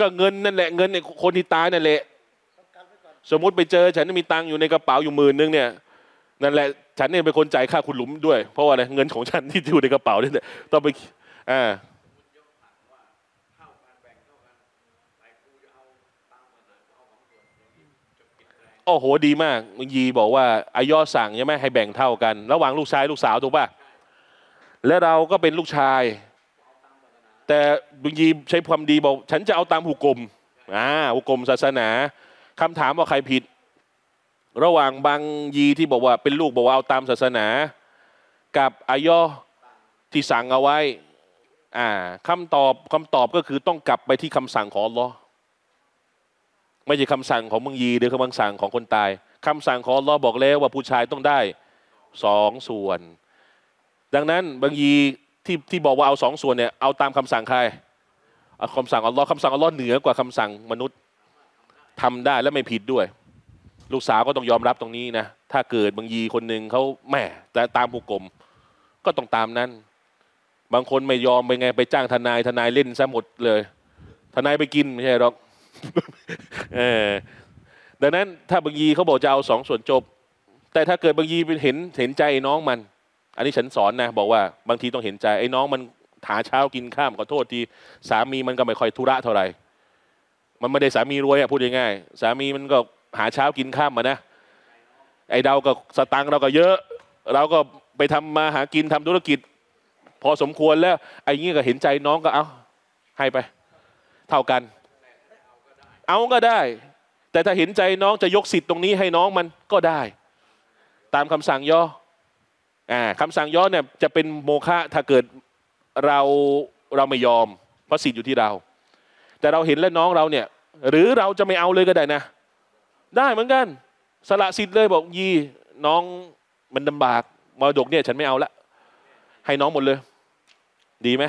ก็เงินนั่นแหละเงินเนี่ยคนที่ตายนั่นแหละสมมุติไปเจอฉันมีตังค์อยู่ในกระเป๋าอยู่หมื่นนึงเนี่ยนั่นแหละฉันเนี่ยเป็นคนจ่ายค่าคุณหลุมด้วยเพราะว่าอะไรเงินของฉันที่อยู่ในกระเป๋านี่แหละต้องไปอ่าโอ้โหดีมากยีบอกว่าอายอสั่งใช่ไหมให้แบ่งเท่ากันระหว่างลูกชายลูกสาวถูกป่ะและเราก็เป็นลูกชายแต่บุญยีใช้ความดีบอกฉันจะเอาตามหุกกลมอ่าหุกกลมศาสนาคำถามว่าใครผิดระหว่างบางยีที่บอกว่าเป็นลูกบอกว่าเอาตามศาสนากับอายอที่สั่งเอาไว้อ่าคำตอบคำตอบก็คือต้องกลับไปที่คำสั่งของอัลลอฮ์ไม่ใช่คำสั่งของบุญยีหรือคำสั่งของคนตายคำสั่งของอัลลอฮ์บอกแล้วว่าผู้ชายต้องได้สองส่วนดังนั้นบุญยีที่ที่บอกว่าเอาสองส่วนเนี่ยเอาตามคำสั่งใครเอาคำสั่งอัลลอฮ์คำสั่งอัลลอฮ์เหนือกว่าคำสั่งมนุษย์ทำได้และไม่ผิดด้วยลูกสาวก็ต้องยอมรับตรงนี้นะถ้าเกิดบางยีคนหนึ่งเขาแหม่แต่ตามผู้กลมก็ต้องตามนั้น บางคนไม่ยอมไปไงไปจ้างทนายทนายเล่นซะหมดเลยทนายไปกินไม่ใช่หรอกเออดังนั้นถ้าบางยีเขาบอกจะเอาสองส่วนจบแต่ถ้าเกิดบางยีเป็นเห็นเห็นใจน้องมันอันนี้ฉันสอนนะบอกว่าบางทีต้องเห็นใจไอ้น้องมันหาเช้ากินข้ามขอโทษทีสามีมันก็ไม่ค่อยธุระเท่าไหร่มันไม่ได้สามีรวยอะพูดง่ายๆสามีมันก็หาเช้ากินข้ามมานะไอ้เราก็สตังเราก็เยอะเราก็ไปทำมาหากินทำธุรกิจพอสมควรแล้วไอ้งี้ก็เห็นใจน้องก็เอาให้ไปเท่ากันเอาก็ได้แต่ถ้าเห็นใจน้องจะยกสิทธิ์ตรงนี้ให้น้องมันก็ได้ตามคำสั่งย่ออ่าคำสั่งย่อเนี่ยจะเป็นโมฆะถ้าเกิดเราเราไม่ยอมเพราะสิทธิ์อยู่ที่เราแต่เราเห็นและน้องเราเนี่ยหรือเราจะไม่เอาเลยก็ได้นะได้เหมือนกันสละสิทธิ์เลยบอกยีน้องมันลำบากมรดกเนี่ยฉันไม่เอาละให้น้องหมดเลยดีไหม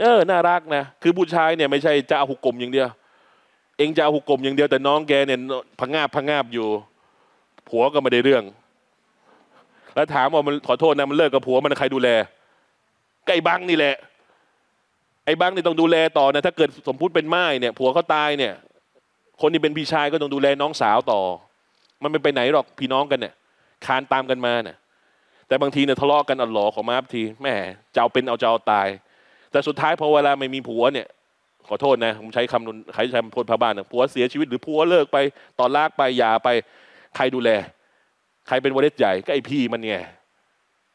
เออน่ารักนะคือผู้ชายเนี่ยไม่ใช่จะเอาหุกกลมอย่างเดียวเองจะเอาหุกกลมอย่างเดียวแต่น้องแกเนี่ยพังงาบพังงาบอยู่ผัวก็ไม่ได้เรื่องแล้วถามว่ามันขอโทษนะมันเลิกกับผัวมันใครดูแลไอ้บังนี่แหละไอ้บังนี่ต้องดูแลต่อนะถ้าเกิดสมมติเป็นม่ายเนี่ยผัวเขาตายเนี่ยคนที่เป็นพี่ชายก็ต้องดูแลน้องสาวต่อมันไม่ไปไหนหรอกพี่น้องกันเนี่ยคานตามกันมาเนี่ยแต่บางทีเนี่ยทะเลาะกันอัลลอฮ์ขอมาบทีแม่เจ้าเป็นเอาเจ้าตายแต่สุดท้ายพอเวลาไม่มีผัวเนี่ยขอโทษนะผมใช้คำนุนใช้คำพูดพระบ้านเนี่ยผัวเสียชีวิตหรือผัวเลิกไปตอนลากไปหย่าไปใครดูแลใครเป็นวอลเล็ตใหญ่ก็ไอพี่มันไง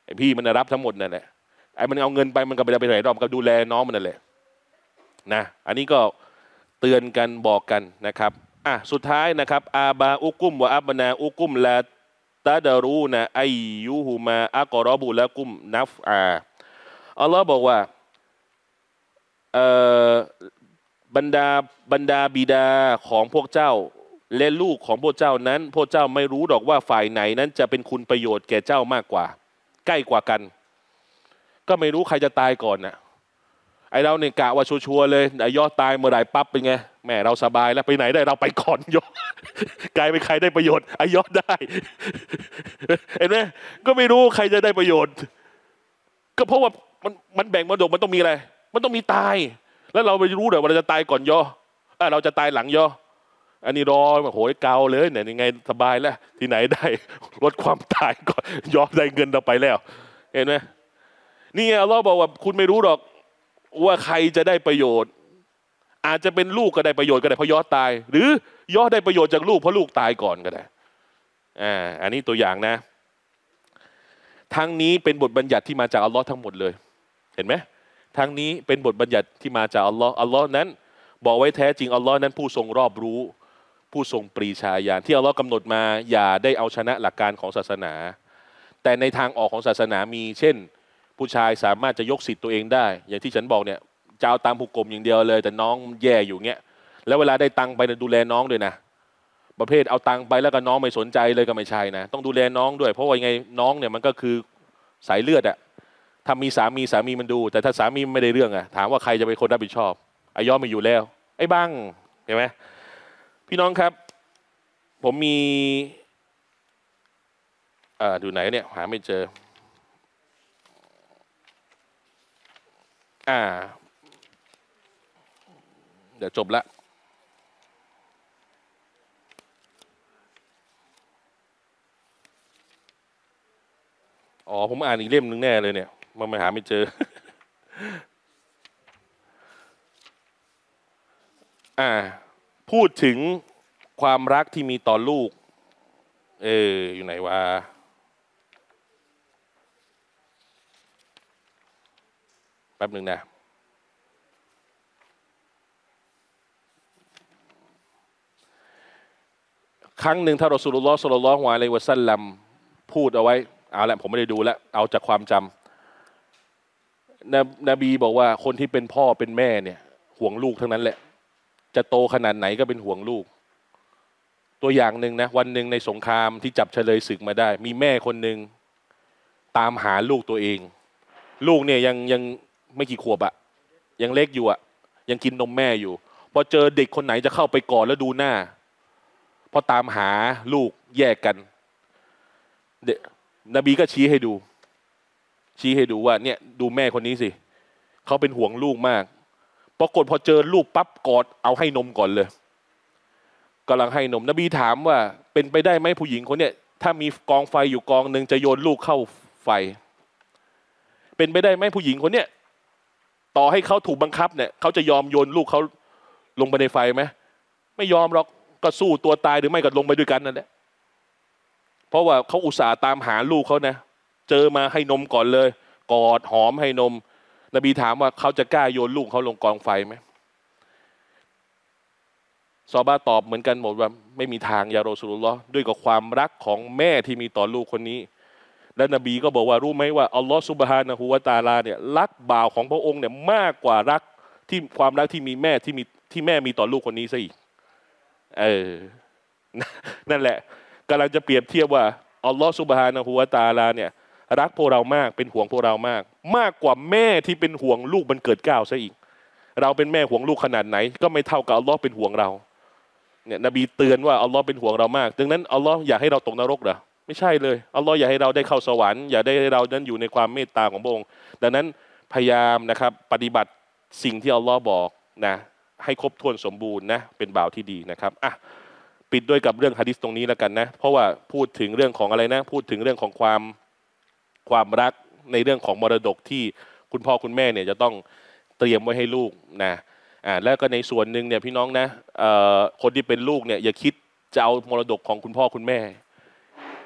ไอพี่มันรับทั้งหมดนั่นแหละไอ้มันเอาเงินไปมันก็ไปได้ไปไหนรอบก็ดูแลน้องมันนั่นแหละนะอันนี้ก็เตือนกันบอกกันนะครับอ่ะสุดท้ายนะครับอาบาอุกุมวะอับนาอุกุมลาตาดารูนะไอยูฮูมาอักรอบุละกุมนัฟอาอัลลอฮ์บอกว่าเอ่อบรรดาบรรดาบิดาของพวกเจ้าและลูกของพวกเจ้านั้นพวกเจ้าไม่รู้หรอกว่าฝ่ายไหนนั้นจะเป็นคุณประโยชน์แก่เจ้ามากกว่าใกล้กว่ากันก็ไม่รู้ใครจะตายก่อนนะไอเราเนี่ยกะว่าชัวร์เลยไอยอดตายเมื่อไหร่ปั๊บเป็นไงแม่เราสบายแล้วไปไหนได้เราไปก่อนยอดกลายเป็นใครได้ประโยชน์ไอยอดได้เห็นไหมก็ไม่รู้ใครจะได้ประโยชน์ก็เพราะว่ามันมันแบ่งมรดกมันต้องมีอะไรมันต้องมีตายแล้วเราไปรู้เหรอว่าเราจะตายก่อนยอดเราจะตายหลังยอดอันนี้รอโหยเกาเลยเนี่ยยังไงสบายแล้วที่ไหนได้ลดความตายก่อนยอดได้เงินเราไปแล้วเห็นไหมนี่อัลลอฮ์บอกว่าคุณไม่รู้หรอกว่าใครจะได้ประโยชน์อาจจะเป็นลูกก็ได้ประโยชน์ก็ได้เพราะยอดตายหรือยอดได้ประโยชน์จากลูกเพราะลูกตายก่อนก็ได้อ่าอันนี้ตัวอย่างนะทั้งนี้เป็นบทบัญญัติที่มาจากอัลลอฮ์ทั้งหมดเลยเห็นไหมทั้งนี้เป็นบทบัญญัติที่มาจากอัลลอฮ์อัลลอฮ์นั้นบอกไว้แท้จริงอัลลอฮ์นั้นผู้ทรงรอบรู้ผู้ทรงปรีชาญาณที่อัลลอฮ์กำหนดมาอย่าได้เอาชนะหลักการของศาสนาแต่ในทางออกของศาสนามีเช่นผู้ชายสามารถจะยกสิทธิ์ตัวเองได้อย่างที่ฉันบอกเนี่ยจะเอาตามหุกกลมอย่างเดียวเลยแต่น้องแย่อยู่เงี้ยแล้วเวลาได้ตังไปดูแลน้องด้วยนะประเภทเอาตังไปแล้วก็น้องไม่สนใจเลยก็ไม่ใช่นะต้องดูแลน้องด้วยเพราะว่าไงน้องเนี่ยมันก็คือสายเลือดอะถ้ามีสามีสามีมันดูแต่ถ้าสามีไม่ได้เรื่องอะถามว่าใครจะเป็นคนรับผิดชอบไอ้ยอมไม่อยู่แล้วไอ้บังเห็นไหมพี่น้องครับผมมีอ่าดูไหนเนี่ยหาไม่เจออ่าเดี๋ยวจบละอ๋อผมอ่านอีกเล่มนึงแน่เลยเนี่ยมันไม่หาไม่เจออ่าพูดถึงความรักที่มีต่อลูกเอออยู่ไหนวะแป๊บหนึ่งนะครั้งหนึ่งถ้ารอซูลุลลอฮ์ศ็อลลัลลอฮุอะลัยฮิวะซัลลัมพูดเอาไว้เอาละผมไม่ได้ดูแล้วเอาจากความจำ น, นบีบอกว่าคนที่เป็นพ่อเป็นแม่เนี่ยห่วงลูกทั้งนั้นแหละจะโตขนาดไหนก็เป็นห่วงลูกตัวอย่างหนึ่งนะวันหนึ่งในสงครามที่จับเฉลยศึกมาได้มีแม่คนหนึ่งตามหาลูกตัวเองลูกเนี่ยยังยังไม่กี่ขวบอะยังเล็กอยู่อะยังกินนมแม่อยู่พอเจอเด็กคนไหนจะเข้าไปกอดแล้วดูหน้าพอตามหาลูกแยกกันนบีก็ชี้ให้ดูชี้ให้ดูว่าเนี่ยดูแม่คนนี้สิ เขาเป็นห่วงลูกมากปรากฏพอเจอลูกปั๊บกอดเอาให้นมก่อนเลยกำลังให้นมนบีถามว่าเป็นไปได้ไหมผู้หญิงคนเนี้ยถ้ามีกองไฟอยู่กองหนึ่งจะโยนลูกเข้าไฟเป็นไปได้ไหมผู้หญิงคนเนี้ยต่อให้เขาถูกบังคับเนี่ยเขาจะยอมโยนลูกเขาลงไปในไฟไหมไม่ยอมหรอกก็สู้ตัวตายหรือไม่ก็ลงไปด้วยกันนั่นแหละเพราะว่าเขาอุตส่าห์ตามหาลูกเขานะเจอมาให้นมก่อนเลยกอดหอมให้นมนบีถามว่าเขาจะกล้าโยนลูกเขาลงกองไฟไหมซอฮาบะห์ตอบเหมือนกันหมดว่าไม่มีทางยาโรสุลุลลอฮ์ด้วยกับความรักของแม่ที่มีต่อลูกคนนี้และนบีก็บอกว่ารู้ไหมว่าอัลลอฮ์ซุบฮานะฮูวะตะอาลาเนี่ยรักบ่าวของพระองค์เนี่ยมากกว่ารักที่ความรักที่มีแม่ที่มีที่แม่มีต่อลูกคนนี้ซะอีกเออนั่นแหละกำลังจะเปรียบเทียบว่าอัลลอฮ์ซุบฮานะฮูวะตะอาลาเนี่ยรักพวกเรามากเป็นห่วงพวกเรามากมากกว่าแม่ที่เป็นห่วงลูกมันเกิดเกล้าซะอีกเราเป็นแม่ห่วงลูกขนาดไหนก็ไม่เท่ากับอัลลอฮ์เป็นห่วงเราเนี่ยนบีเตือนว่าอัลลอฮ์เป็นห่วงเรามากดังนั้นอัลลอฮ์อยากให้เราตกนรกเหรอไม่ใช่เลยอัลลอฮ์อยากให้เราได้เข้าสวรรค์อยากได้ให้เรานั้นอยู่ในความเมตตาของพระองค์ดังนั้นพยายามนะครับปฏิบัติสิ่งที่อัลลอฮ์บอกนะให้ครบถ้วนสมบูรณ์นะเป็นบ่าวที่ดีนะครับอ่ะปิดด้วยกับเรื่องหะดีษตรงนี้แล้วกันนะเพราะว่าพูดถึงเรื่องของอะไรนะพูดถึงเรื่องของความความรักในเรื่องของมรดกที่คุณพ่อคุณแม่เนี่ยจะต้องเตรียมไว้ให้ลูกนะอ่าแล้วก็ในส่วนหนึ่งเนี่ยพี่น้องนะเอ่อคนที่เป็นลูกเนี่ยอย่าคิดจะเอามรดกของคุณพ่อคุณแม่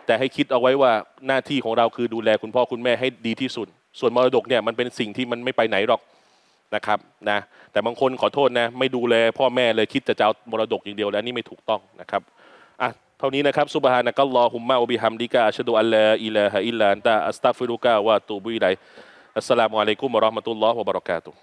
แต่ให้คิดเอาไว้ว่าหน้าที่ของเราคือดูแลคุณพ่อคุณแม่ให้ดีที่สุดส่วนมรดกเนี่ยมันเป็นสิ่งที่มันไม่ไปไหนหรอกนะครับนะแต่บางคนขอโทษนะไม่ดูแลพ่อแม่เลยคิดจะจะเอามรดกอย่างเดียวแล้วนี่ไม่ถูกต้องนะครับอ่ะเท่านี้นะครับซุบฮานะกัลลอฮุมมะวะบิฮัมดิกะอัชฮะดูอัลลาอิลาฮะอิลลันตะอัสตัฆฟิรุกะวะอะตูบุอิลัยอัสสลามุอะลัยกุมวะเราะห์มะตุลลอฮ์วะบะเราะกาตุฮ์